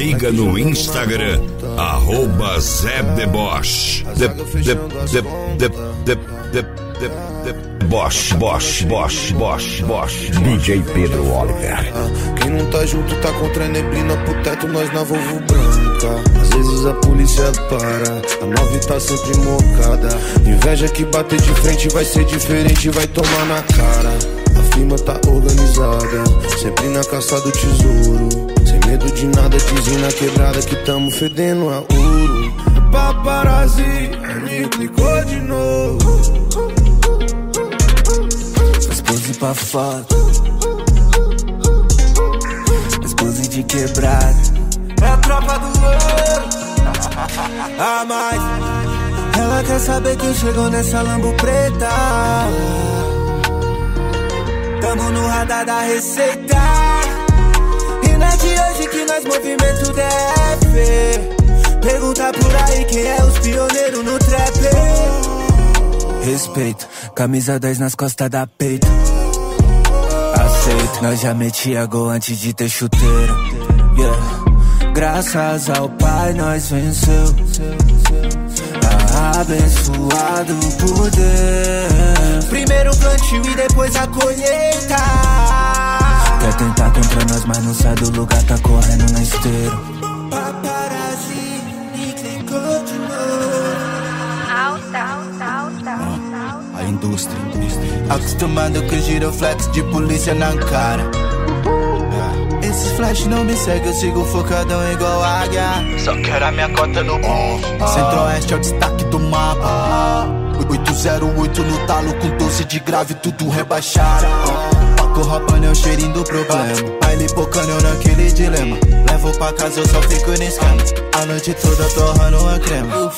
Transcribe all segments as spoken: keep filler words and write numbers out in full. siga no Instagram, arroba Zé de Boche. De, de, de, de, de, de, de, de. Bosch, Bosch, Bosch, Bosch, Bosch, D J Pedro Oliver. Quem não tá junto tá contra a neblina, pro teto nós na Volvo branca. Às vezes a polícia para, a nove tá sempre mocada. Inveja que bater de frente vai ser diferente, vai tomar na cara. A firma tá organizada, sempre na caça do tesouro. Sem medo de nada, dizem na quebrada que tamo fedendo a ouro. Paparazzi me clicou de novo. Esposa pra foto, esposa de quebrada. É a tropa do ouro. Ah, mas ela quer saber quem chegou nessa Lambo preta. Tamo no radar da receita. E não é de hoje que nós movimento D F. Pergunta por aí quem é os pioneiros no trap. Respeito. Camisa dez nas costas da peito. Aceito, nós já metia gol antes de ter chuteira. Yeah. Graças ao Pai nós venceu. Abençoado por Deus. Primeiro plantio e depois a colheita. Quer tentar contra nós, mas não sai do lugar, tá correndo na esteira. Paparazzi me clicou de novo. Alta, alta, alta. A indústria, indústria, acostumado com giroflex de polícia na cara. Esses flash não me seguem, eu sigo focadão igual águia. Só quero a minha cota no off. Centro-Oeste é o destaque do mapa. oito zero oito no talo com doce de grave, tudo rebaixado. Paco roubando é o cheirinho do problema. Baile pocando eu naquele dilema. Levo pra casa, eu só fico no esquema. A noite toda torrando uma crema.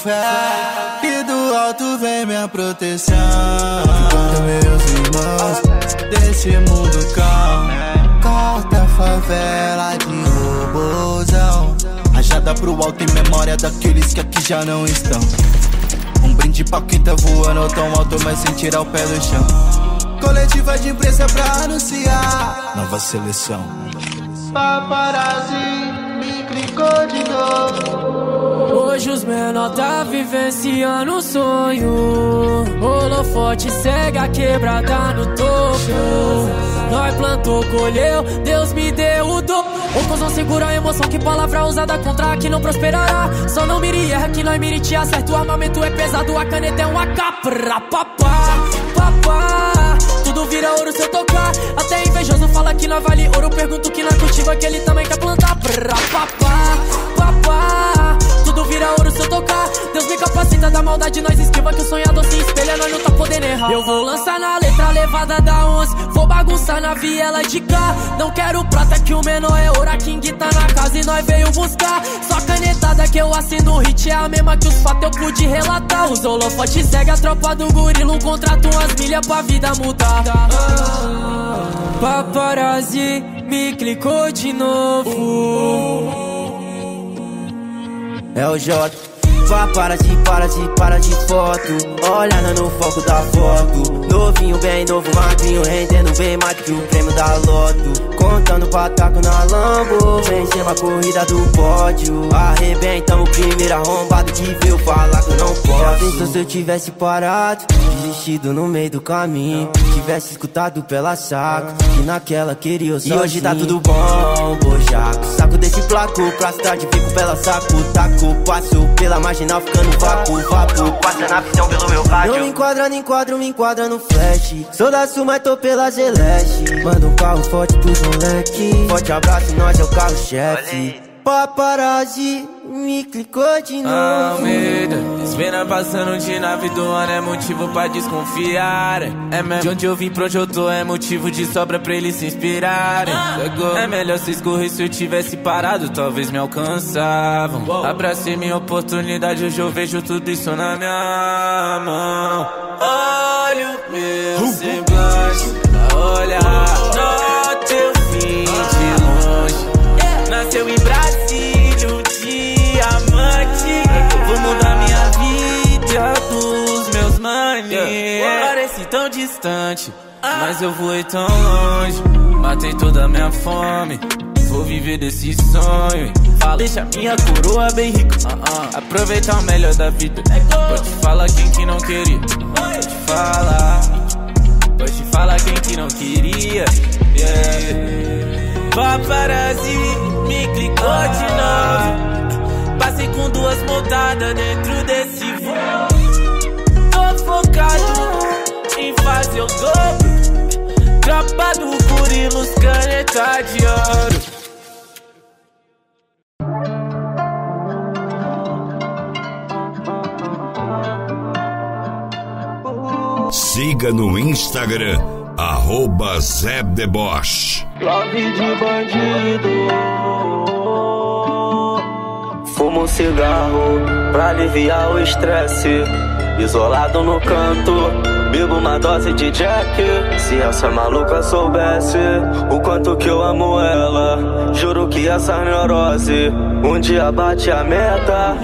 Do alto vem minha proteção. Enquanto meus irmãos desse mundo calmo, corta a favela de robôzão. Rajada pro alto em memória daqueles que aqui já não estão. Um brinde pra quem tá voando tão alto, mas sem tirar o pé do chão. Coletiva de imprensa pra anunciar nova seleção. Paparazzi me clicou de novo. Hoje os menor tá vivenciando um sonho. Holofote segue a quebrada no topo. Nós plantou, colheu, Deus me deu o dom. Outros não segura a emoção, que palavra usada contra que não prosperará. Só não mire erra que nós mire te acerta. O armamento é pesado, a caneta é uma capra. Papá, papá, tudo vira ouro se eu tocar. Até invejoso fala que nós vale ouro. Pergunto que na cultiva que ele também quer plantar. Pra papá, papá, tudo vira ouro se eu tocar. Deus me capacita da maldade, nós esquiva que o sonhador se espelha, nós não tá podendo errar. Eu vou lançar na letra levada da onze, vou bagunçar na viela de cá. Não quero prata que o menor é ouro, a King tá na casa e nós veio buscar. Só canetada que eu assino, o hit é a mesma que os fatos eu pude relatar. Os holofotes segue a tropa do gorilo, contrato umas milhas pra vida mudar. Ah, paparazzi me clicou de novo. Uh, uh, uh. É o J. Vá, para de, para de, para de foto. Olhando no foco da foto. Novinho bem, novo magrinho. Rendendo bem mais que o prêmio da loto. Contando pataco na Lambo. Vencemos a corrida do pódio. Arrebentamos o primeiro arrombado que veio falar que eu não posso. Já pensou se eu tivesse parado, desistido no meio do caminho, tivesse escutado pela saco que naquela queria eu sozinho. E hoje tá tudo bom, bojaco. Saco desse placo pra cidade, fico pela saco. Taco, passo pela marginal, ficando vapo, vapo. Passa na visão pelo meu rádio. Eu me enquadro, me enquadro, me enquadro no flash. Sou da sul, mas tô pela Zeleste. Manda um carro forte pros moleque. Forte abraço, nós é o carro-chefe. Paparazzi me clicou de novo. Almeida, desvena passando de nave do ano. É motivo pra desconfiar. É mesmo de onde eu vim pra onde eu tô. É motivo de sobra pra eles se inspirarem. É melhor se escorrer. Se eu tivesse parado, talvez me alcançavam. Abracei minha oportunidade. Hoje eu vejo tudo isso na minha mão. Olha o meu semblante pra olhar. Nota eu vim de longe. Nasceu em Brasília um diamante. Vou mudar minha vida dos meus manes. Yeah. Parece tão distante, mas eu voei tão longe. Matei toda a minha fome. vou viver desse sonho. Fala, deixa minha coroa bem rica, uh-uh. aproveitar o melhor da vida. Pode falar quem que não queria, pode falar, pode falar quem que não queria. Yeah. Paparazzi me clicou de novo, passei com duas montadas dentro desse voo. Tô focado em fazer o dobro. Tropa do Curilos, caneta de ouro. Siga no Instagram, arroba Zé de Boche. Love de bandido. Fumo um cigarro pra aliviar o estresse. Isolado no canto. Bebo uma dose de Jack. Se essa maluca soubesse o quanto que eu amo ela, juro que essa neurose um dia bate a meta.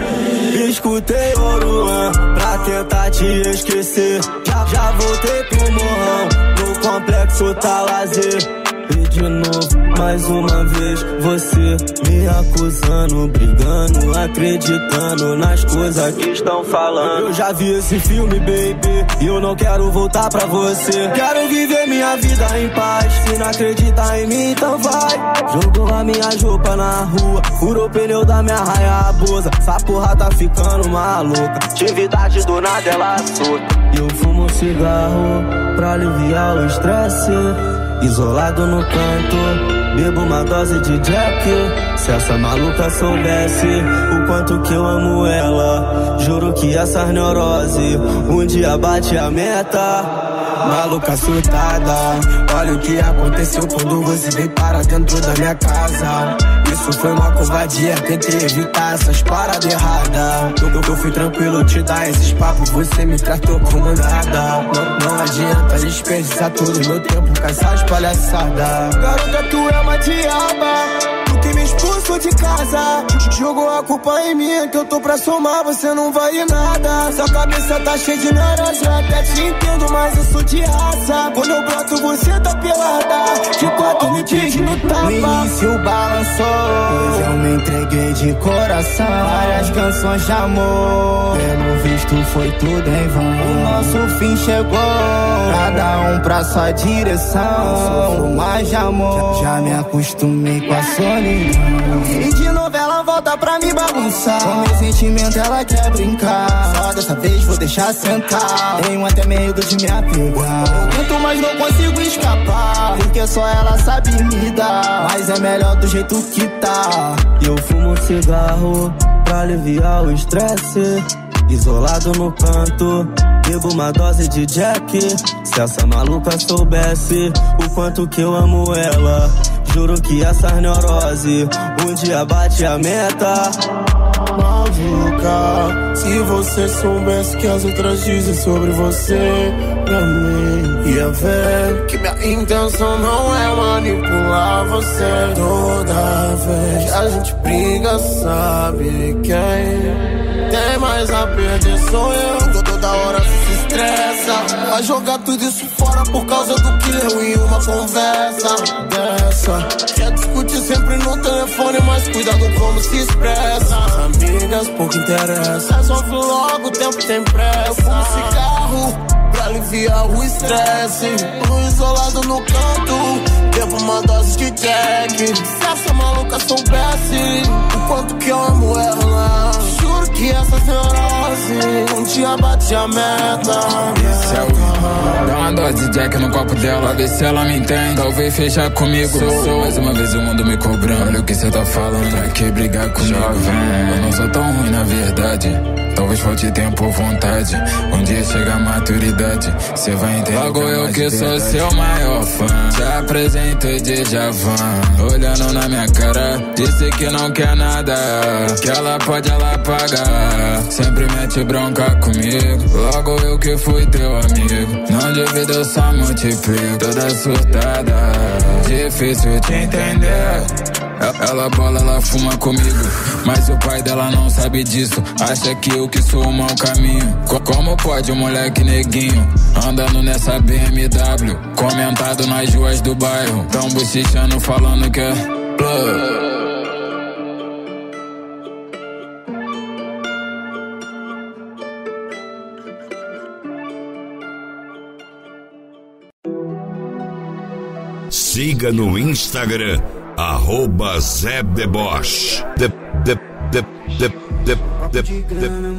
Escutei Oruan pra tentar te esquecer. Já, já voltei pro morrão, no complexo tá lazer. E de novo, mais uma vez, você me acusando, brigando, acreditando nas coisas que estão falando. Eu já vi esse filme, baby, e eu não quero voltar pra você. Quero viver minha vida em paz. Se não acredita em mim, então vai. Jogou a minha roupa na rua, furou o pneu da minha Hayabusa. Essa porra tá ficando maluca. Atividade do nada, ela surta. Eu fumo um cigarro pra aliviar o estresse. Isolado no canto, bebo uma dose de Jack. Se essa maluca soubesse o quanto que eu amo ela, juro que essa neurose um dia bate a meta. Maluca surtada, olha o que aconteceu quando você veio para dentro da minha casa. Isso foi uma covardia, tentei evitar essas paradas erradas. Eu, eu, eu fui tranquilo te dar esses papos, você me tratou como nada. Não, não adianta desperdiçar todo o meu tempo com essas palhaçadas. Garota, tu é uma diaba, tu que me expulsou de casa. Jogou a culpa em mim, que eu tô pra somar, você não vale nada. Sua cabeça tá cheia de naranja, até te entendo, mas eu sou de raça. Quando eu broto, você tá pelada, de quatro me diz no tapa. No início balançou, pois eu me entreguei de coração. Várias canções de amor, pelo visto foi tudo em vão. O nosso fim chegou, cada um pra sua direção. Eu sofro mais de amor, já, já me acostumei com a solidão. E de novela volta pra me bagunçar. Com meu sentimento ela quer brincar. Só dessa vez vou deixar sentar. Tenho até medo de me apegar. Eu tento, mas não consigo escapar, porque só ela sabe me dar. Mas é melhor do jeito que tá. Eu fumo um cigarro pra aliviar o estresse. Isolado no canto, bebo uma dose de Jack. Se essa maluca soubesse o quanto que eu amo ela, juro que essa neurose um dia bate a meta. Maluca, se você soubesse que as outras dizem sobre você, pra mim ia ver que minha intenção não é manipular você. Toda vez que a gente briga, sabe quem tem mais a perder sou eu. Toda hora se estressa, vai jogar tudo isso fora por causa do que leu em uma conversa dessa. Quer discutir sempre no telefone, mas cuidado como se expressa. As amigas pouco interessa, sofre logo, o tempo tem pressa. Eu fumo cigarro pra aliviar o estresse. Tô isolado no canto, bebo uma dose de Jack. Se essa maluca soubesse o quanto que eu amo ela, juro que essa neurose um dia bate a meta. Esse é o... Dá uma dose de Jack no copo dela, pra ver se ela me entende, talvez fechar comigo. Sou, sou. Mais uma vez o mundo me cobrando, olha o que cê tá falando, pra que brigar comigo? Jovem, eu não sou tão ruim na verdade, talvez falte tempo ou vontade. Um dia chega a maturidade, cê vai entender. Logo eu que sou seu maior fã, te apresento de Javan, olhando na minha cara, disse que não quer nada, que ela pode, ela pagar. Sempre mete bronca comigo, logo eu que fui teu amigo. Não divido, eu só multiplico. Toda surtada, difícil te entender. Ela bola, ela fuma comigo, mas o pai dela não sabe disso. Acha que eu que sou o mau caminho. Co como pode um moleque neguinho andando nessa B M W, comentado nas ruas do bairro, tão bochichando falando que é blood. Siga no Instagram, arroba Zé de Boche. De, de, de, de, de, de, de, de,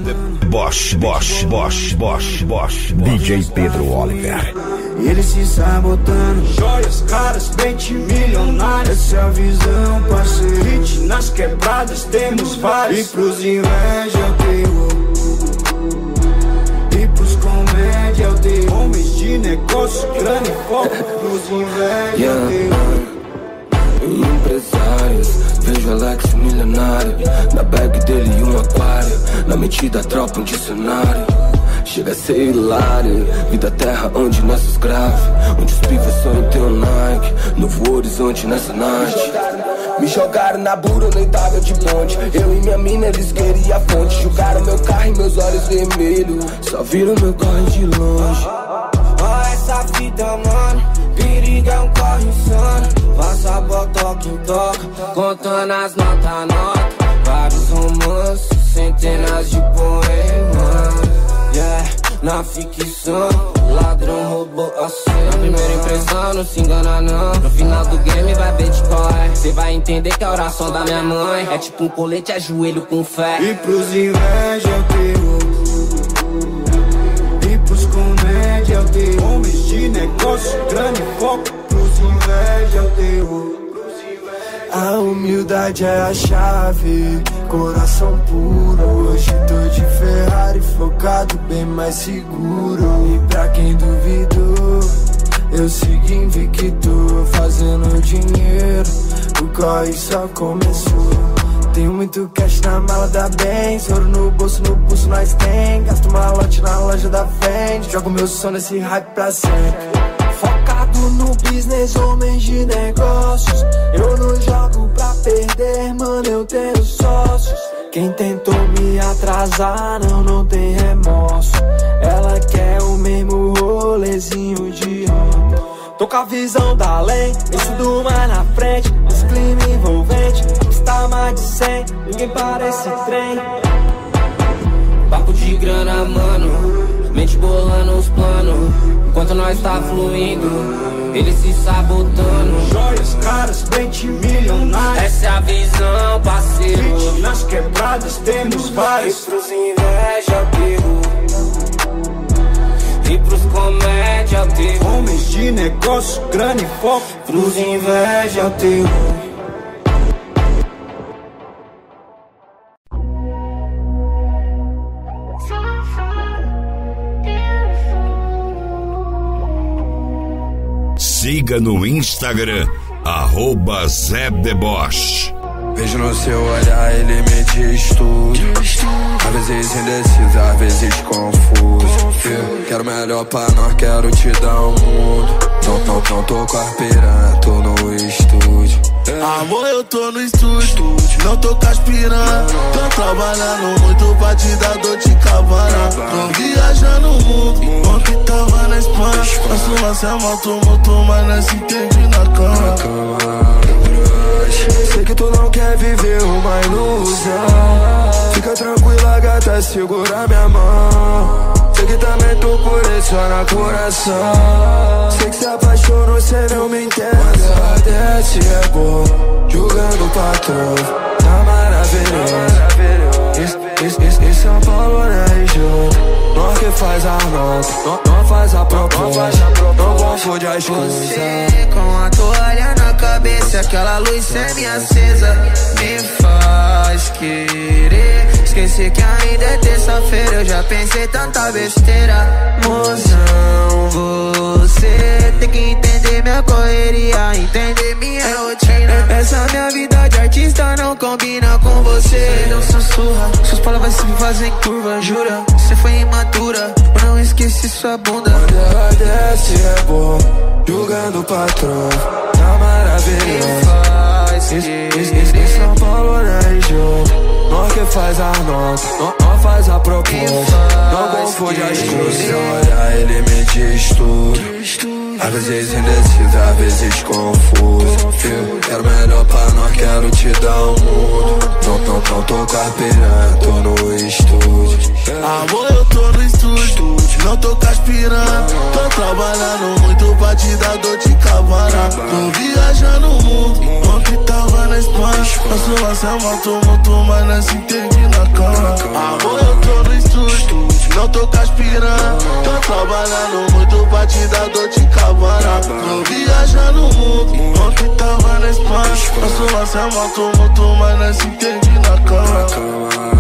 de. Boche, Boche, Boche, Boche, Boche, D J Pedro Oliver. E ele se sabotando, joias caras, pente milionária. Essa é a visão, parceirite, nas quebradas temos vários. E pros inveja eu tenho, e pros comédia eu tenho. Homens de negócio, grande foco, pros inveja eu tenho. Empresários, vejo Alex milionário. Na bag dele um aquário, na metida tropa um dicionário. Chega a ser hilário, vida terra onde nossos grave, onde os pivos sonham ter um Nike, novo horizonte nessa night. Me jogaram na bura, nem tava de bonde. Eu e minha mina, eles queriam a fonte. Julgaram meu carro e meus olhos vermelhos, só viram meu corre de longe. Ó essa vida, mano, perigo é um corre insano. Passa botó quem toca, contando as notas, nota. Vários romances, centenas de poemas. Yeah, na ficção, ladrão roubou a cena. Na primeira impressão, não se engana não. No final do game vai ver de qual é. Cê vai entender que a oração da minha mãe é tipo um colete a joelho com fé. E pros inveja eu tenho, e pros comédia eu tenho. Homens de negócio, grande foco. Pros inveja eu tenho. A humildade é a chave, coração puro. Hoje tô de Ferrari, focado, bem mais seguro. E pra quem duvidou, eu segui invicto, fazendo dinheiro, o corre só começou. Tenho muito cash na mala da Benz, ouro no bolso, no pulso nós tem. Gasto malote na loja da Fendi, jogo meu som nesse hype pra sempre. No business, homens de negócios. Eu não jogo pra perder, mano, eu tenho sócios. Quem tentou me atrasar, não, não tem remorso. Ela quer o mesmo rolezinho de ontem. Tô com a visão da lei, estudo mais na frente. Esse clima envolvente, está mais de cem. Ninguém parece trem. Papo de grana, mano, mente bolando os planos. Enquanto nós tá fluindo, ele se sabotando. Joias caras, pente milionário. Essa é a visão, parceiro. Gente, nas quebradas temos vários. E pros inveja eu. E pros comédia eu. Homens de negócio, grande foco. Pros inveja eu. Siga no Instagram, arroba Zé de Boche. Vejo no seu olhar, ele me diz tudo. Às vezes indeciso, às vezes confuso. Eu quero melhor pra nós, quero te dar um mundo. Não, não, não tô com a piranha, tô no estúdio. Amor, eu tô no estúdio, não tô com as piranha. Tô trabalhando muito pra te dar dor de cabana. Tô viajando o mundo, ontem tava na Espanha. Nosso lance é mal tumulto, mas nós se entende na cama. Sei que tu não quer viver uma ilusão. Fica tranquila, gata, segura minha mão. Sei que também tô por isso, só na coração. Sei que se apaixonou, cê não me entende. Mas ela desce é boa, julgando o patrão. Tá maravilhoso. Isso, isso, isso, isso é um Paulo, né, João? Nós que faz a mão, nós faz a proposta. Não confunde as coisas. Você com a toalha na cabeça, aquela luz semi-acesa me faz querer esquecer que ainda é terça-feira. Eu já pensei tanta besteira. Mozão, você tem que entender minha correria, entender minha rotina. Essa minha vida de artista não combina com você. Não sussurra, suas palavras se me fazem curva, jura. Você foi imatura, eu não esqueci sua bunda. Quando ela desce é bom, julgando o patrão. Tá maravilhoso. Em São Paulo, né, João? Nós que faz a nota, nós faz a proposta. Não confunde as coisas. Se olhar, ele me diz tudo. Às às vezes indecisa, às vezes confuso. Filho, era melhor pra nós, quero te dar um mundo. Não, não, não tô carpirando, tô no estúdio. Amor, eu tô no estúdio, não tô caspirando. Tô trabalhando muito pra te dar dor de camarada. Tô viajando o mundo, ontem tava na Espanha. Nosso relação voltou muito, mas nós se entendi na cama. Amor, eu tô no estúdio, não tô caspirando. Tô trabalhando muito pra te dar dor de cabana. Tô viajando o mundo, ontem tava na Espanha. Nosso laço voltou muito, mas nós se entendi na cama.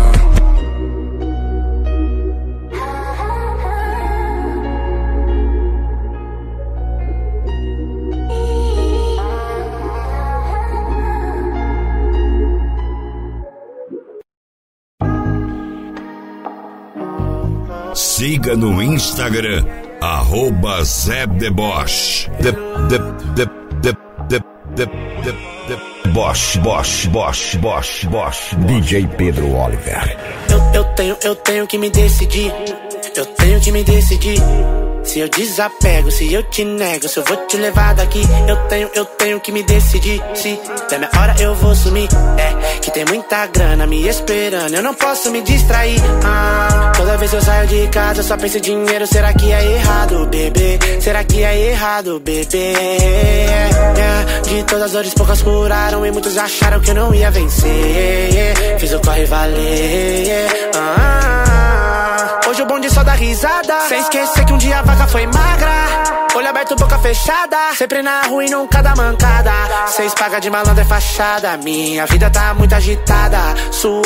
Siga no Instagram, arroba Zé de Boche. De, de, de, de, de, de, de, de. Boche, Boche, Boche, Boche, Boche, D J Pedro Oliver. Eu, eu tenho, eu tenho que me decidir. Eu tenho que me decidir. Se eu desapego, se eu te nego, se eu vou te levar daqui. Eu tenho, eu tenho que me decidir. Se da minha hora eu vou sumir. É, que tem muita grana me esperando, eu não posso me distrair. ah, Toda vez que eu saio de casa eu só penso em dinheiro. Será que é errado, bebê? Será que é errado, bebê? É, de todas as dores poucas curaram e muitos acharam que eu não ia vencer. Fiz o corre valer. ah, Hoje o bonde só dá risada, sem esquecer que um dia a vaca foi magra. Olho aberto, boca fechada, sempre na rua e nunca dá mancada. Cês paga de malandro é fachada, minha vida tá muito agitada. Suor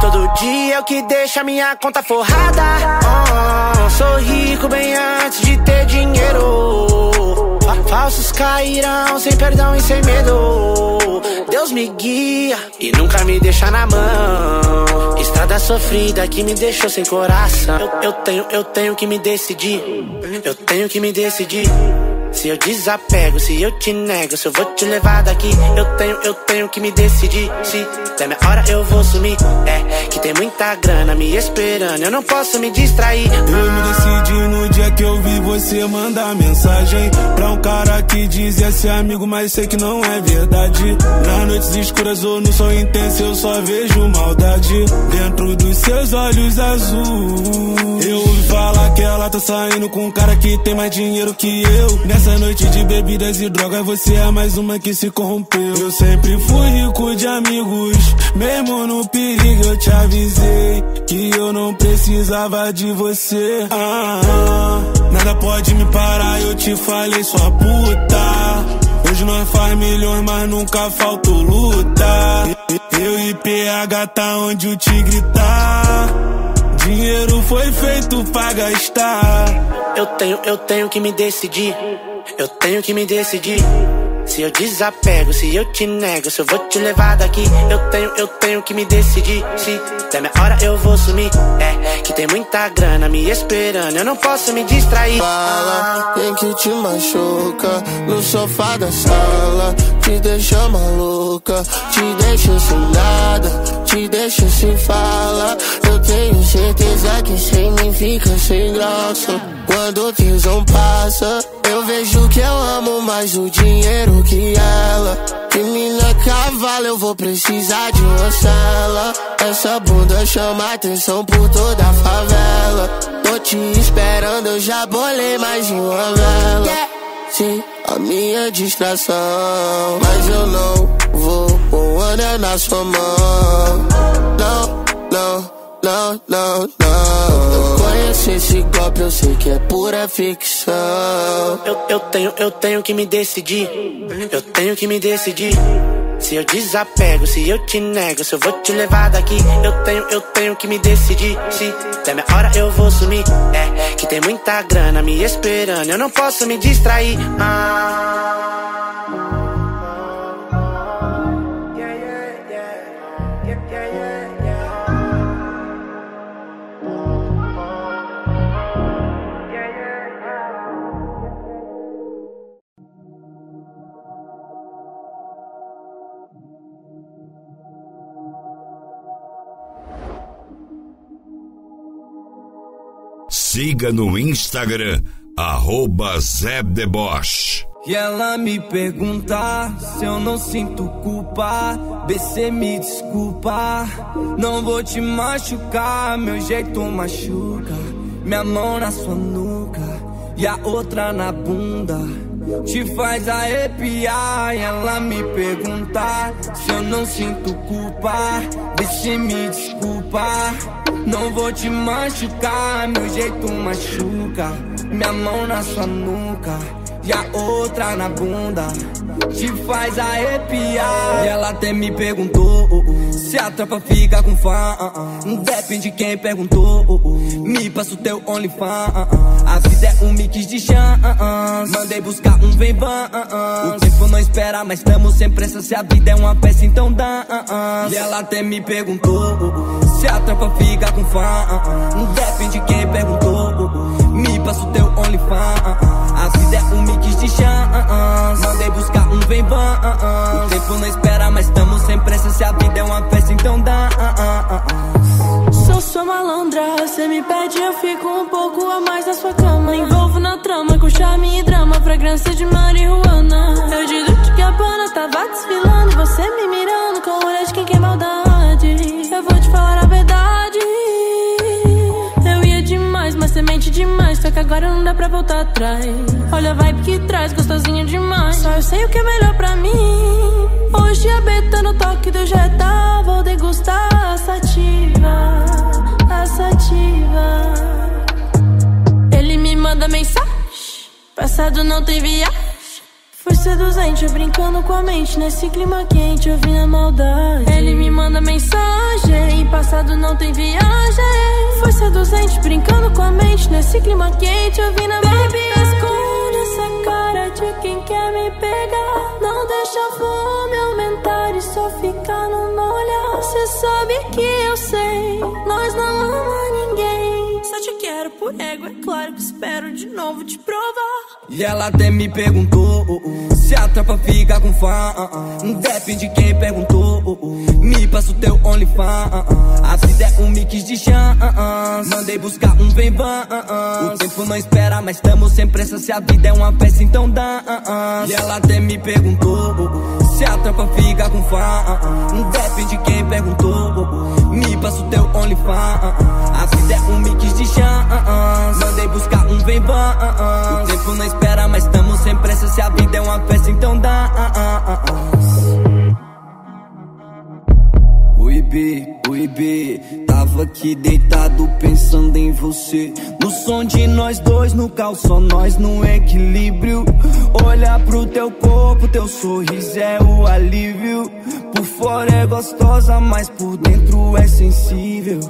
todo dia é o que deixa minha conta forrada. oh, Sou rico bem antes de ter dinheiro. Falsos cairão sem perdão e sem medo. Deus me guia e nunca me deixa na mão. Estrada sofrida que me deixou sem coração. Eu, eu tenho, eu tenho que me decidir. Eu tenho que me decidir. Se eu desapego, se eu te nego, se eu vou te levar daqui. Eu tenho, eu tenho que me decidir. Se da minha hora eu vou sumir. É, que tem muita grana me esperando, eu não posso me distrair. Eu me decidi no dia que eu vi você mandar mensagem pra um cara que dizia ser amigo, mas sei que não é verdade. Nas noites escuras ou no sol intenso eu só vejo maldade dentro dos seus olhos azuis. Eu ouvi falar que ela tá saindo com um cara que tem mais dinheiro que eu. Nessa Essa noite de bebidas e drogas, você é mais uma que se corrompeu. Eu sempre fui rico de amigos, mesmo no perigo eu te avisei que eu não precisava de você. ah, ah, Nada pode me parar, eu te falei, sua puta. Hoje nós faz milhões, mas nunca faltou luta. Eu e P H tá onde o tigre tá. Dinheiro foi feito pra gastar. Eu tenho, eu tenho que me decidir. Eu tenho que me decidir. Se eu desapego, se eu te nego, se eu vou te levar daqui. Eu tenho, eu tenho que me decidir. Se da minha hora eu vou sumir. É, que tem muita grana me esperando, eu não posso me distrair. Fala, quem que te machuca no sofá da sala, te deixa maluca, te deixa sem nada, te deixa sem fala. Eu tenho certeza que sem mim fica sem graça. Quando o tesão passa, eu vejo que eu amo mais o dinheiro que ela. Que mina cavalo, eu vou precisar de uma cela. Essa bunda chama atenção por toda a favela. Tô te esperando, eu já bolei mais de uma vela. Sim, a minha distração, mas eu não vou pôr onda na sua mão. Não, não. Não, não, não. Eu conheço esse golpe, eu sei que é pura ficção. Eu, eu tenho, eu tenho que me decidir. Eu tenho que me decidir. Se eu desapego, se eu te nego, se eu vou te levar daqui. Eu tenho, eu tenho que me decidir. Se da minha hora eu vou sumir. É, que tem muita grana me esperando, eu não posso me distrair. ah. Siga no Instagram, arroba Zé de Boche. E ela me pergunta se eu não sinto culpa. B C me desculpa, não vou te machucar. Meu jeito machuca, minha mão na sua nuca e a outra na bunda te faz arrepiar. E ela me pergunta se eu não sinto culpa. B C me desculpa, não vou te machucar. Meu jeito machuca, minha mão na sua nuca e a outra na bunda te faz arrepiar. E ela até me perguntou se a tropa fica com fã. Depende de quem perguntou. Me passa o teu OnlyFans. A vida é um mix de chance. Mandei buscar um vem van. O tempo não espera, mas estamos sem pressa. Se a vida é uma peça, então dá. E ela até me perguntou se a tropa fica com fã. Depende de quem perguntou. Me passa o teu OnlyFans. A vida é um mix de chance. Mandei buscar um vem van. O tempo não espera, mas estamos sem pressa. Se a vida é uma peça, então dá. Sou sua malandra, cê me pede, eu fico um pouco a mais na sua cama. Me envolvo na trama com charme e drama, fragrância de marihuana. Eu de Dolce Gabbana tava desfilando, você me mirando com olhar de quem quer maldade. Eu vou te falar a verdade, mas semente demais, só que agora não dá pra voltar atrás. Olha a vibe que traz, gostosinho demais. Só eu sei o que é melhor pra mim. Hoje a beta no toque do Jetta. Vou degustar a sativa, a sativa. Ele me manda mensagem, passado não tem viagem. Foi seduzente, brincando com a mente. Nesse clima quente eu vi a maldade. Ele me manda mensagem, passado não tem viagem. Foi seduzente, brincando com a mente. Nesse clima quente eu vi na maldade. Baby, esconde essa cara de quem quer me pegar. Não deixa a fome aumentar e só ficar no meu olhar. Cê sabe que eu sei, nós não amamos ninguém. Só te quero por ego, é claro que espero de novo te provar. E ela até me perguntou se a tropa fica com fã. Depende de quem perguntou. Me passa o teu OnlyFans. A vida é um mix de chance. Mandei buscar um vem van. O tempo não espera, mas estamos sem pressa. Se a vida é uma peça, então dá. E ela até me perguntou se a tropa fica com fã. Depende de quem perguntou. Me passa o teu OnlyFans. A vida é um mix de chance. Mandei buscar um vem van. O tempo não espera, mas estamos sem pressa. Se a vida é uma peça, então dá. Oi, B, oi, B. Tava aqui deitado pensando em você. No som de nós dois, no calço, nós no equilíbrio. Olhar pro teu corpo, teu sorriso é o alívio. Por fora é gostosa, mas por dentro é sensível.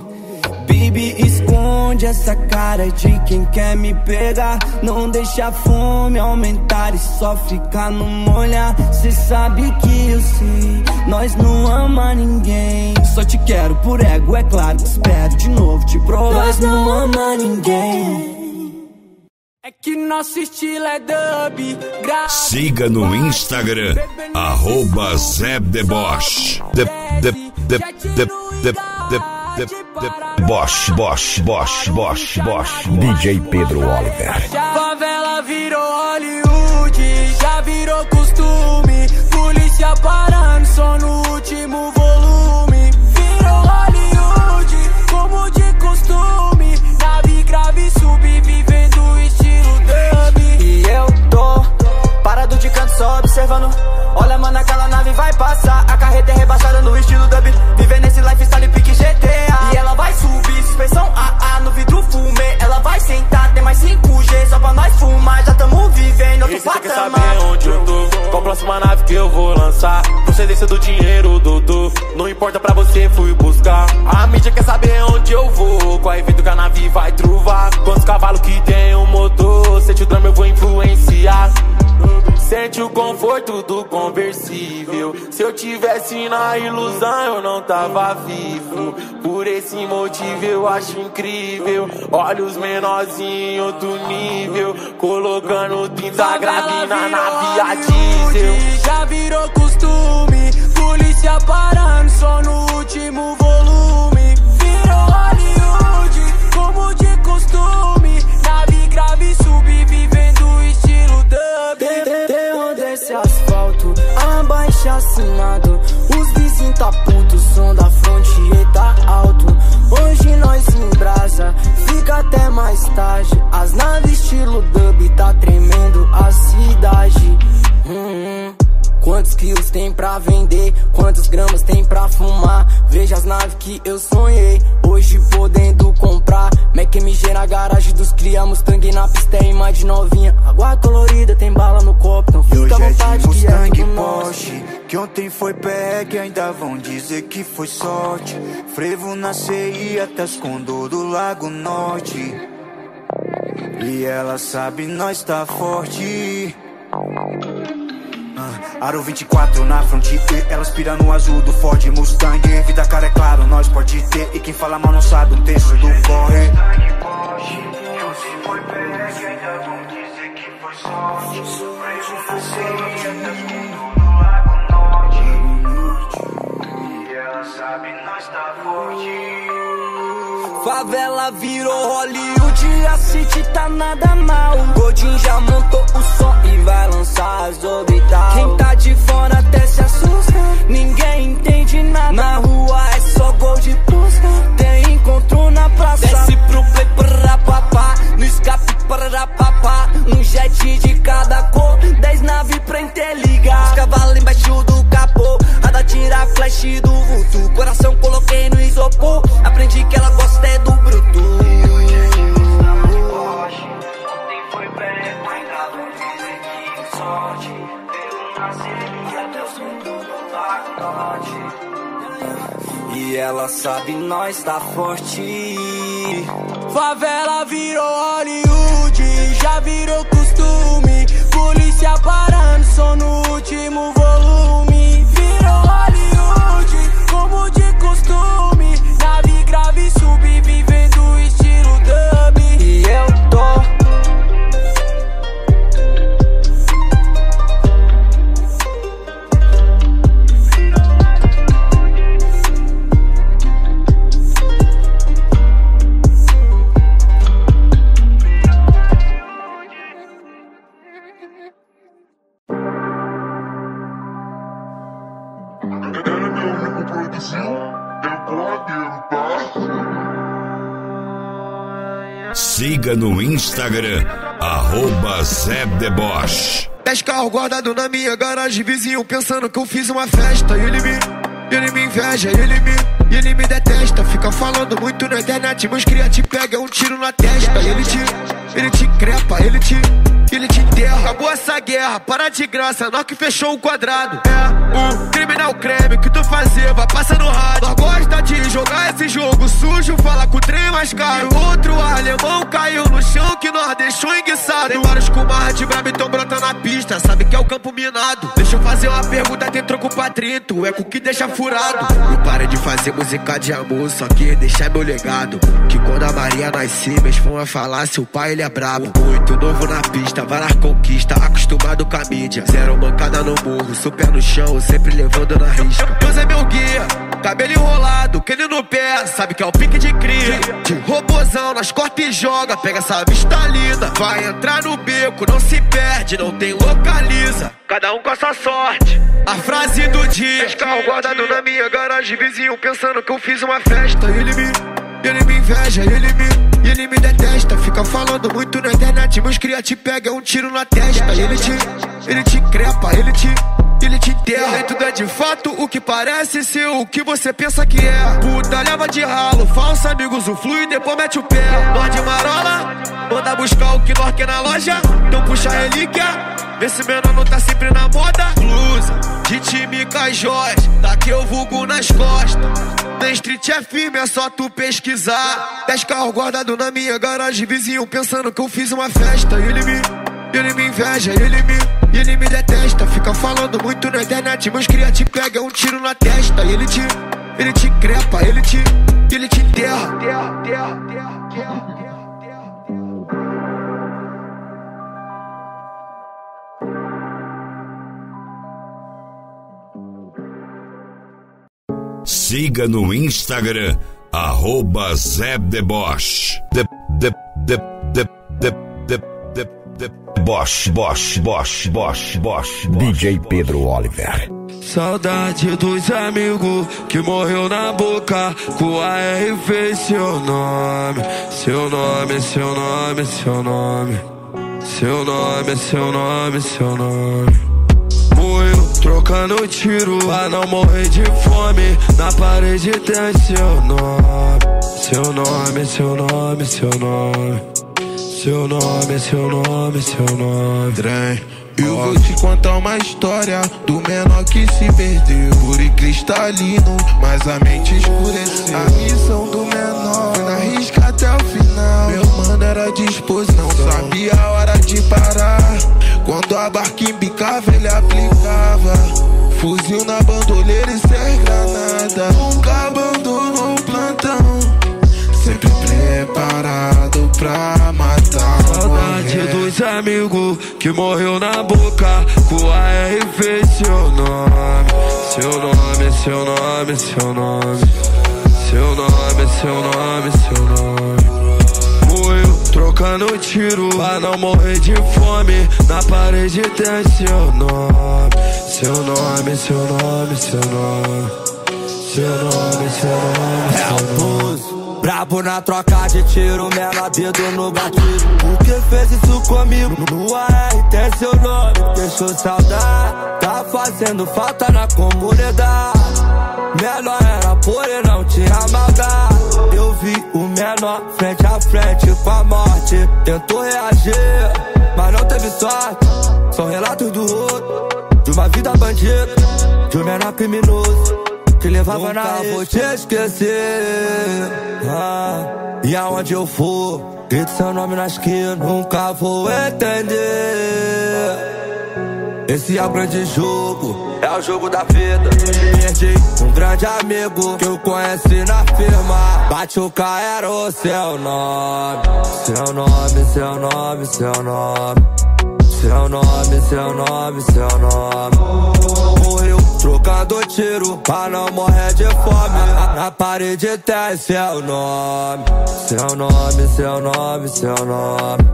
Baby, esconde essa cara de quem quer me pegar. Não deixa a fome aumentar e só ficar no molhar. Cê sabe que eu sei, nós não ama ninguém. Só te quero por ego, é claro que espero de novo te provar. Nós não ama ninguém. É que nosso estilo é dub. Siga no Instagram arroba Zé de Boche. De, de, de, de, de, de. De, de, Bosch, Bosch, Bosch, Bosch, Bosch, D J Pedro Oliver. Favela virou Hollywood, já virou costume. Polícia parando só no último volume. Virou Hollywood, como de costume. Nave grave subvivendo o estilo dub. E eu tô parado de canto só observando. Olha, mano, aquela nave vai passar. A carreta é rebaixada no estilo dub. Vivendo esse lifestyle pique G T A. E ela vai subir, suspensão A A. No vidro fumê, ela vai sentar. Tem mais cinco G só pra nós fumar. Já tamo vivendo outro patamar. E cê quer saber onde eu tô, qual a próxima nave que eu vou lançar. Procedência do dinheiro, Dudu, não importa pra você, fui buscar. A mídia quer saber onde eu vou, qual evento que a nave vai truvar. Quantos cavalos que tem um motor. Sente o drama, eu vou influenciar. Sente o conforto do conversível. Se eu tivesse na ilusão, eu não tava vivo. Por esse motivo eu acho incrível. Olha os menorzinhos do nível, colocando tinta gravina na via diesel. Já virou costume, polícia parando só no último volume. Virou Hollywood, como de costume. Nave grave subvive. vacinado. Os vizinhos tá puto, o som da fronteira tá alto. Hoje nós embrasa, fica até mais tarde. As naves estilo dub, tá tremendo a cidade. Hum, quantos quilos tem pra vender? Quantos gramas tem pra fumar? Veja as naves que eu sonhei, hoje podendo comprar. Mac M G na garagem dos cria, Mustang na pista e mais de novinha. Água colorida, tem bala no copo, então fica à vontade que é tudo nosso. Que ontem foi P E C, ainda vão dizer que foi sorte. Frevo na C I até as condor do Lago Norte. E ela sabe, nós tá forte. Aro vinte e quatro na fronte, elas piram no azul do Ford Mustang. Vida cara é claro, nós pode ter. E quem fala mal não sabe um terço do corre. E ela sabe, nós tá forte. Favela virou Hollywood, a City tá nada mal. Godin já montou o som e vai lançar as orbital. Quem tá de fora até se assusta, ninguém entende nada. Na rua é só gol de busca, tem encontro na praça. Desce pro play para papá, no escape para papá. Um jet de cada cor, dez naves pra interligar. Os cavalos embaixo do capô, nada tira flash do vulto. Coração coloquei no isopor, aprendi que ela gosta é do bruto. E hoje a gente tá de Porsche, ontem foi perreco, ainda não dizem que sorte. Veio na seria, até o fundo do lagote. E ela sabe, nós tá forte. Favela virou Hollywood, já virou costume. Polícia parando, só no último volume. Virou Hollywood, como de costume. Nave grave sobrevivendo estilo dub. E eu siga no Instagram, arroba Zé de Boche. Dez carros guardado na minha garagem, vizinho pensando que eu fiz uma festa. Ele me, ele me inveja, ele me, ele me detesta. Fica falando muito na internet, mas cria te pega um tiro na testa. Ele te, ele te crepa, ele te, ele te enterra. Acabou essa guerra, para de graça, nós que fechou o quadrado. É um criminal creme, que tu fazer, vai passar no rádio. Nós gosta de jogar esse jogo sujo, fala com o trem mais caro. E outro alemão caiu no chão que nós deixou enguiçado. Tem vários com marra de brabo, então brota na pista, sabe que é o campo minado. Deixa eu fazer uma pergunta, tem troco pra trinta, o eco que deixa furado. Eu parei de fazer música de amor, só que deixar meu legado. Que quando a Maria nascer, meus fãs falar se o pai ele é brabo. Muito novo na pista, vai na conquista, acostumado com a mídia. Zero mancada no morro, super no chão, sempre levando na risca. Deus é meu guia, cabelo enrolado, quem no pé, sabe que é o pique de cria. De, de robozão, nas corta e joga, pega essa vista linda. Vai entrar no beco, não se perde, não tem localiza. Cada um com a sua sorte. A frase do dia. Escarro guardado na minha garagem, vizinho pensando que eu fiz uma festa. Ele me... Ele me inveja, ele me, ele me detesta. Fica falando muito na internet, meus cria te pega um tiro na testa. Ele te, ele te crepa, ele te, ele te enterra. Tudo é de fato o que parece ser o que você pensa que é. Puta leva de ralo, falsa amigos o flui e depois mete o pé. Nós de marola, manda buscar o que nós quer na loja. Então puxa a relíquia, vê se menor não tá sempre na moda. Blusa de time com as joias, tá que eu vulgo nas costas. Na street é firme, é só tu pesquisar. Dez carros guardado na minha garagem, vizinho pensando que eu fiz uma festa. Ele me, ele me inveja, ele me, ele me detesta. Fica falando muito na internet, meus cria te pega um tiro na testa. Ele te, ele te crepa, ele te, ele te enterra. Siga no Instagram, arroba Zé de Boche. De, de, de, de, de, de, de, de. de Boche, Boche, Boche, Boche, Boche, D J Pedro Oliver. Saudade dos amigos que morreu na boca, com a R fez seu nome, seu nome, seu nome, seu nome, seu nome, seu nome, seu nome. Morreu trocando tiro pra não morrer de fome, na parede tem seu nome, seu nome, seu nome, seu nome. Seu nome, seu nome, seu nome. Trem. Eu vou te contar uma história do menor que se perdeu. Puro e cristalino, mas a mente escureceu. A missão do menor foi na risca até o final. Meu mano era disposição, não sabia a hora de parar. Quando a barca embicava, ele aplicava fuzil na bandoleira e sem granada. Nunca abandonou o plantão, sempre preparado pra matar. Saudade dos amigos que morreu na boca, com a R fez seu nome, seu nome, seu nome, seu nome, seu nome, seu nome, seu nome. Morreu trocando tiro pra não morrer de fome, na parede tem seu nome, seu nome, seu nome, seu nome, seu nome, seu nome, seu nome. Brabo na troca de tiro, mela dedo no batido. Por que fez isso comigo? No ar tem seu nome, deixou saudar. Tá fazendo falta na comunidade. Melhor era por e não te amargar. Eu vi o menor frente a frente com a morte. Tentou reagir, mas não teve sorte. São relatos do outro, de uma vida bandida, de um menor criminoso. Te levava na rua, vou te esquecer. Ah, e aonde eu for, grito seu nome na esquina. Nunca vou entender. Esse é o grande jogo, é o jogo da vida. Perdi um grande amigo que eu conheci na firma. Batuca era o seu nome, seu nome, seu nome, seu nome, seu nome, seu nome, seu nome. Morreu trocando tiro pra não morrer de fome, na parede tem seu nome, seu nome, seu nome, seu nome,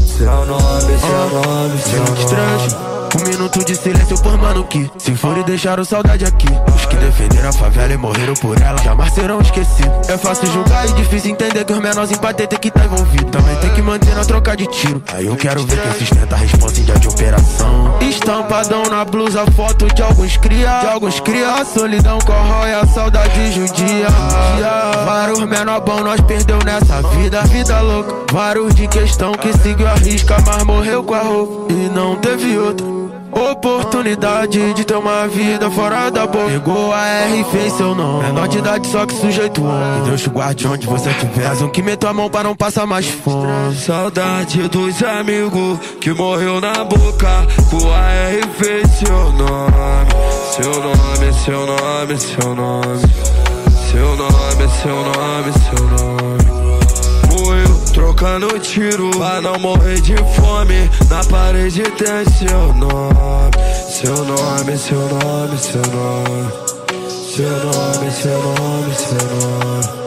seu nome, seu nome, seu nome. Estranho. Um minuto de silêncio por mano que se foram e deixaram saudade aqui. Os que defenderam a favela e morreram por ela jamais serão esquecidos. É fácil julgar e difícil entender que os menores empatetam que tá envolvido. Também tem que manter na troca de tiro. Aí eu quero ver quem sustenta a responsa em dia de operação. Estampadão na blusa, foto de alguns cria, de alguns cria. A solidão corrói a saudade judia. Vários menor bom nós perdeu nessa vida, vida louca. Vários de questão que seguiu a risca, mas morreu com a roupa e não teve outra oportunidade de ter uma vida fora da boca. Pegou a R e fez seu nome. Menor de idade só que sujeito homem. Que Deus te guarde onde você estiver. Mas um que meteu a mão pra não passar mais fome. Saudade dos amigos que morreu na boca, com a R fez seu nome, seu nome, seu nome, seu nome, seu nome, seu nome, seu nome, seu nome. Trocando tiro pra não morrer de fome, na parede tem seu nome, seu nome, seu nome, seu nome, seu nome, seu nome, seu nome.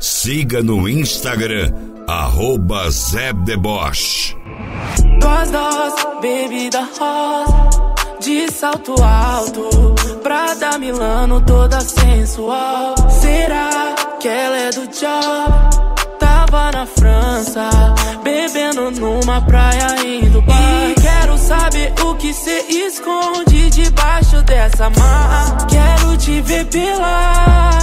Siga no Instagram, arroba Zé de Boche. Gozos, bebida rosa, de salto alto, Prada Milano toda sensual. Será que ela é do job? Tava na França, bebendo numa praia indo bar. E quero saber o que cê esconde debaixo dessa mar. Quero te ver pelada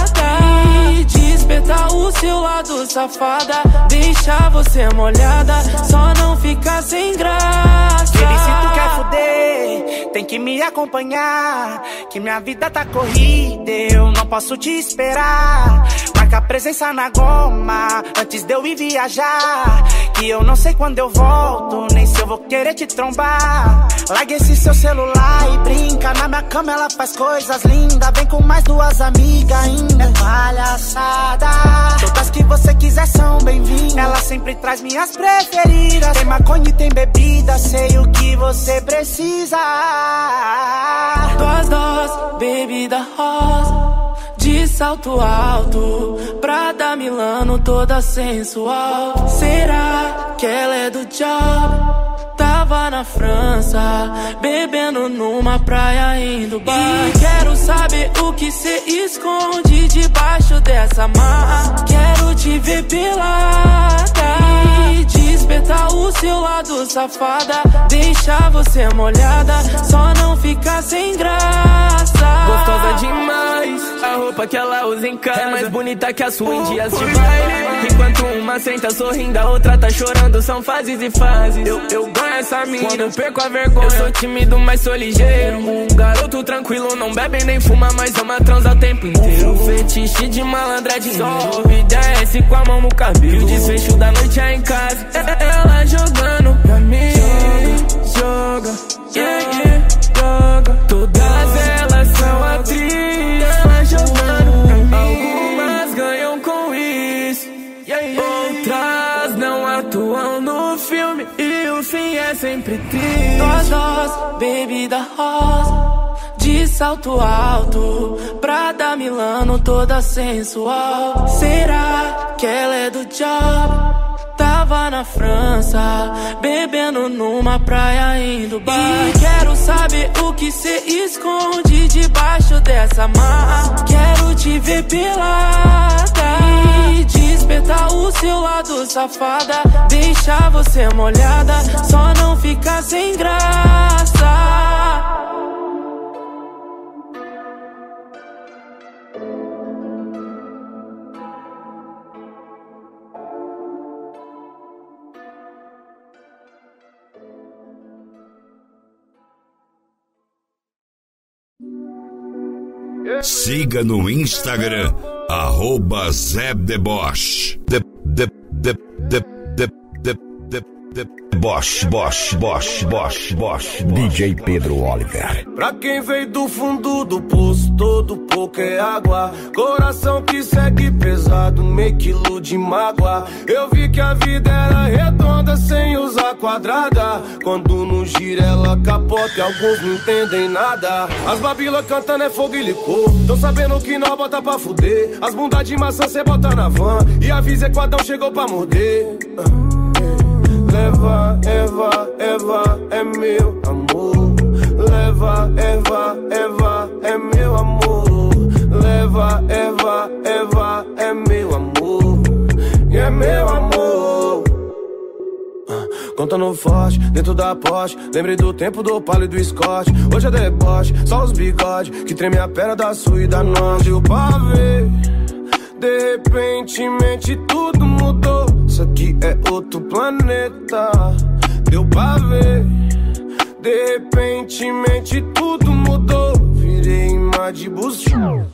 e despertar o seu lado safada, deixar você molhada, só não ficar sem graça. Baby, se tu quer fuder, tem que me acompanhar, que minha vida tá corrida, eu não posso te esperar. Marca presença na goma, antes de eu ir viajar, que eu não sei quando eu volto, nem se eu vou querer te trombar. Larga esse seu celular e brinca, na minha cama ela faz coisas lindas, vem com mais duas amigas ainda. É palhaçada, todas que você quiser são bem-vindas, ela sempre traz minhas preferidas. Tem maconha e tem bebida, sei o que você precisa. Duas doses, bebida rosa, de salto alto, Prada Milano toda sensual. Será que ela é do job? Tava na França, bebendo numa praia em Dubai. E quero saber o que cê esconde debaixo dessa mar. Quero te ver pelada e despertar o seu lado safada, deixar você molhada, só não ficar sem graça. Gostosa demais, a roupa que ela usa em casa é mais bonita que a sua em dias de baile. Enquanto uma senta sorrindo, a outra tá chorando, são fases e fases. Eu, eu ganho essa mina quando eu perco a vergonha. Eu sou tímido, mas sou ligeiro, um garoto tranquilo, não bebe nem fuma, mas ama transa o tempo inteiro. O fetiche de malandra de novo, desce com a mão no cabelo, e o desfecho da noite é em casa, ela jogando pra mim. Joga, joga, yeah, yeah, joga. Todas elas são atrizes, algumas ganham com isso, outras não atuam no filme, e o fim é sempre triste. Duas doses, bebida rosa, de salto alto, Prada Milano toda sensual. Será que ela é do job? Tava na França, bebendo numa praia em Dubai. E quero saber o que cê esconde debaixo dessa mar. Quero te ver pelada e despertar o seu lado safada, deixar você molhada, só não ficar sem graça. Siga no Instagram, arroba Zé de Boche. De, de, de, de, de, de, de, de, de. Boche, Boche, Boche, Boche, Boche, D J Pedro Oliver. Pra quem veio do fundo do poço, todo pouco é água. Coração que segue pesado, meio quilo de mágoa. Eu vi que a vida era redonda sem usar quadrada. Quando no gira ela capota e alguns não entendem nada. As babilas cantando é fogo e licor, tô sabendo que não bota pra fuder. As bundas de maçã cê bota na van e avisa Equadão chegou pra morder. Leva, Eva, Eva, é meu amor. Leva, Eva, Eva, é meu amor. Leva, Eva, Eva, é meu amor. E é meu amor. Contando forte, dentro da Porsche, lembrei do tempo do Opala e do Scott. Hoje é deboche, só os bigode que treme a perna da sul e da norte. E o pavê, de repentemente tudo mudou. Isso aqui é outro planeta, deu pra ver. De repentemente tudo mudou, virei imã de buchão.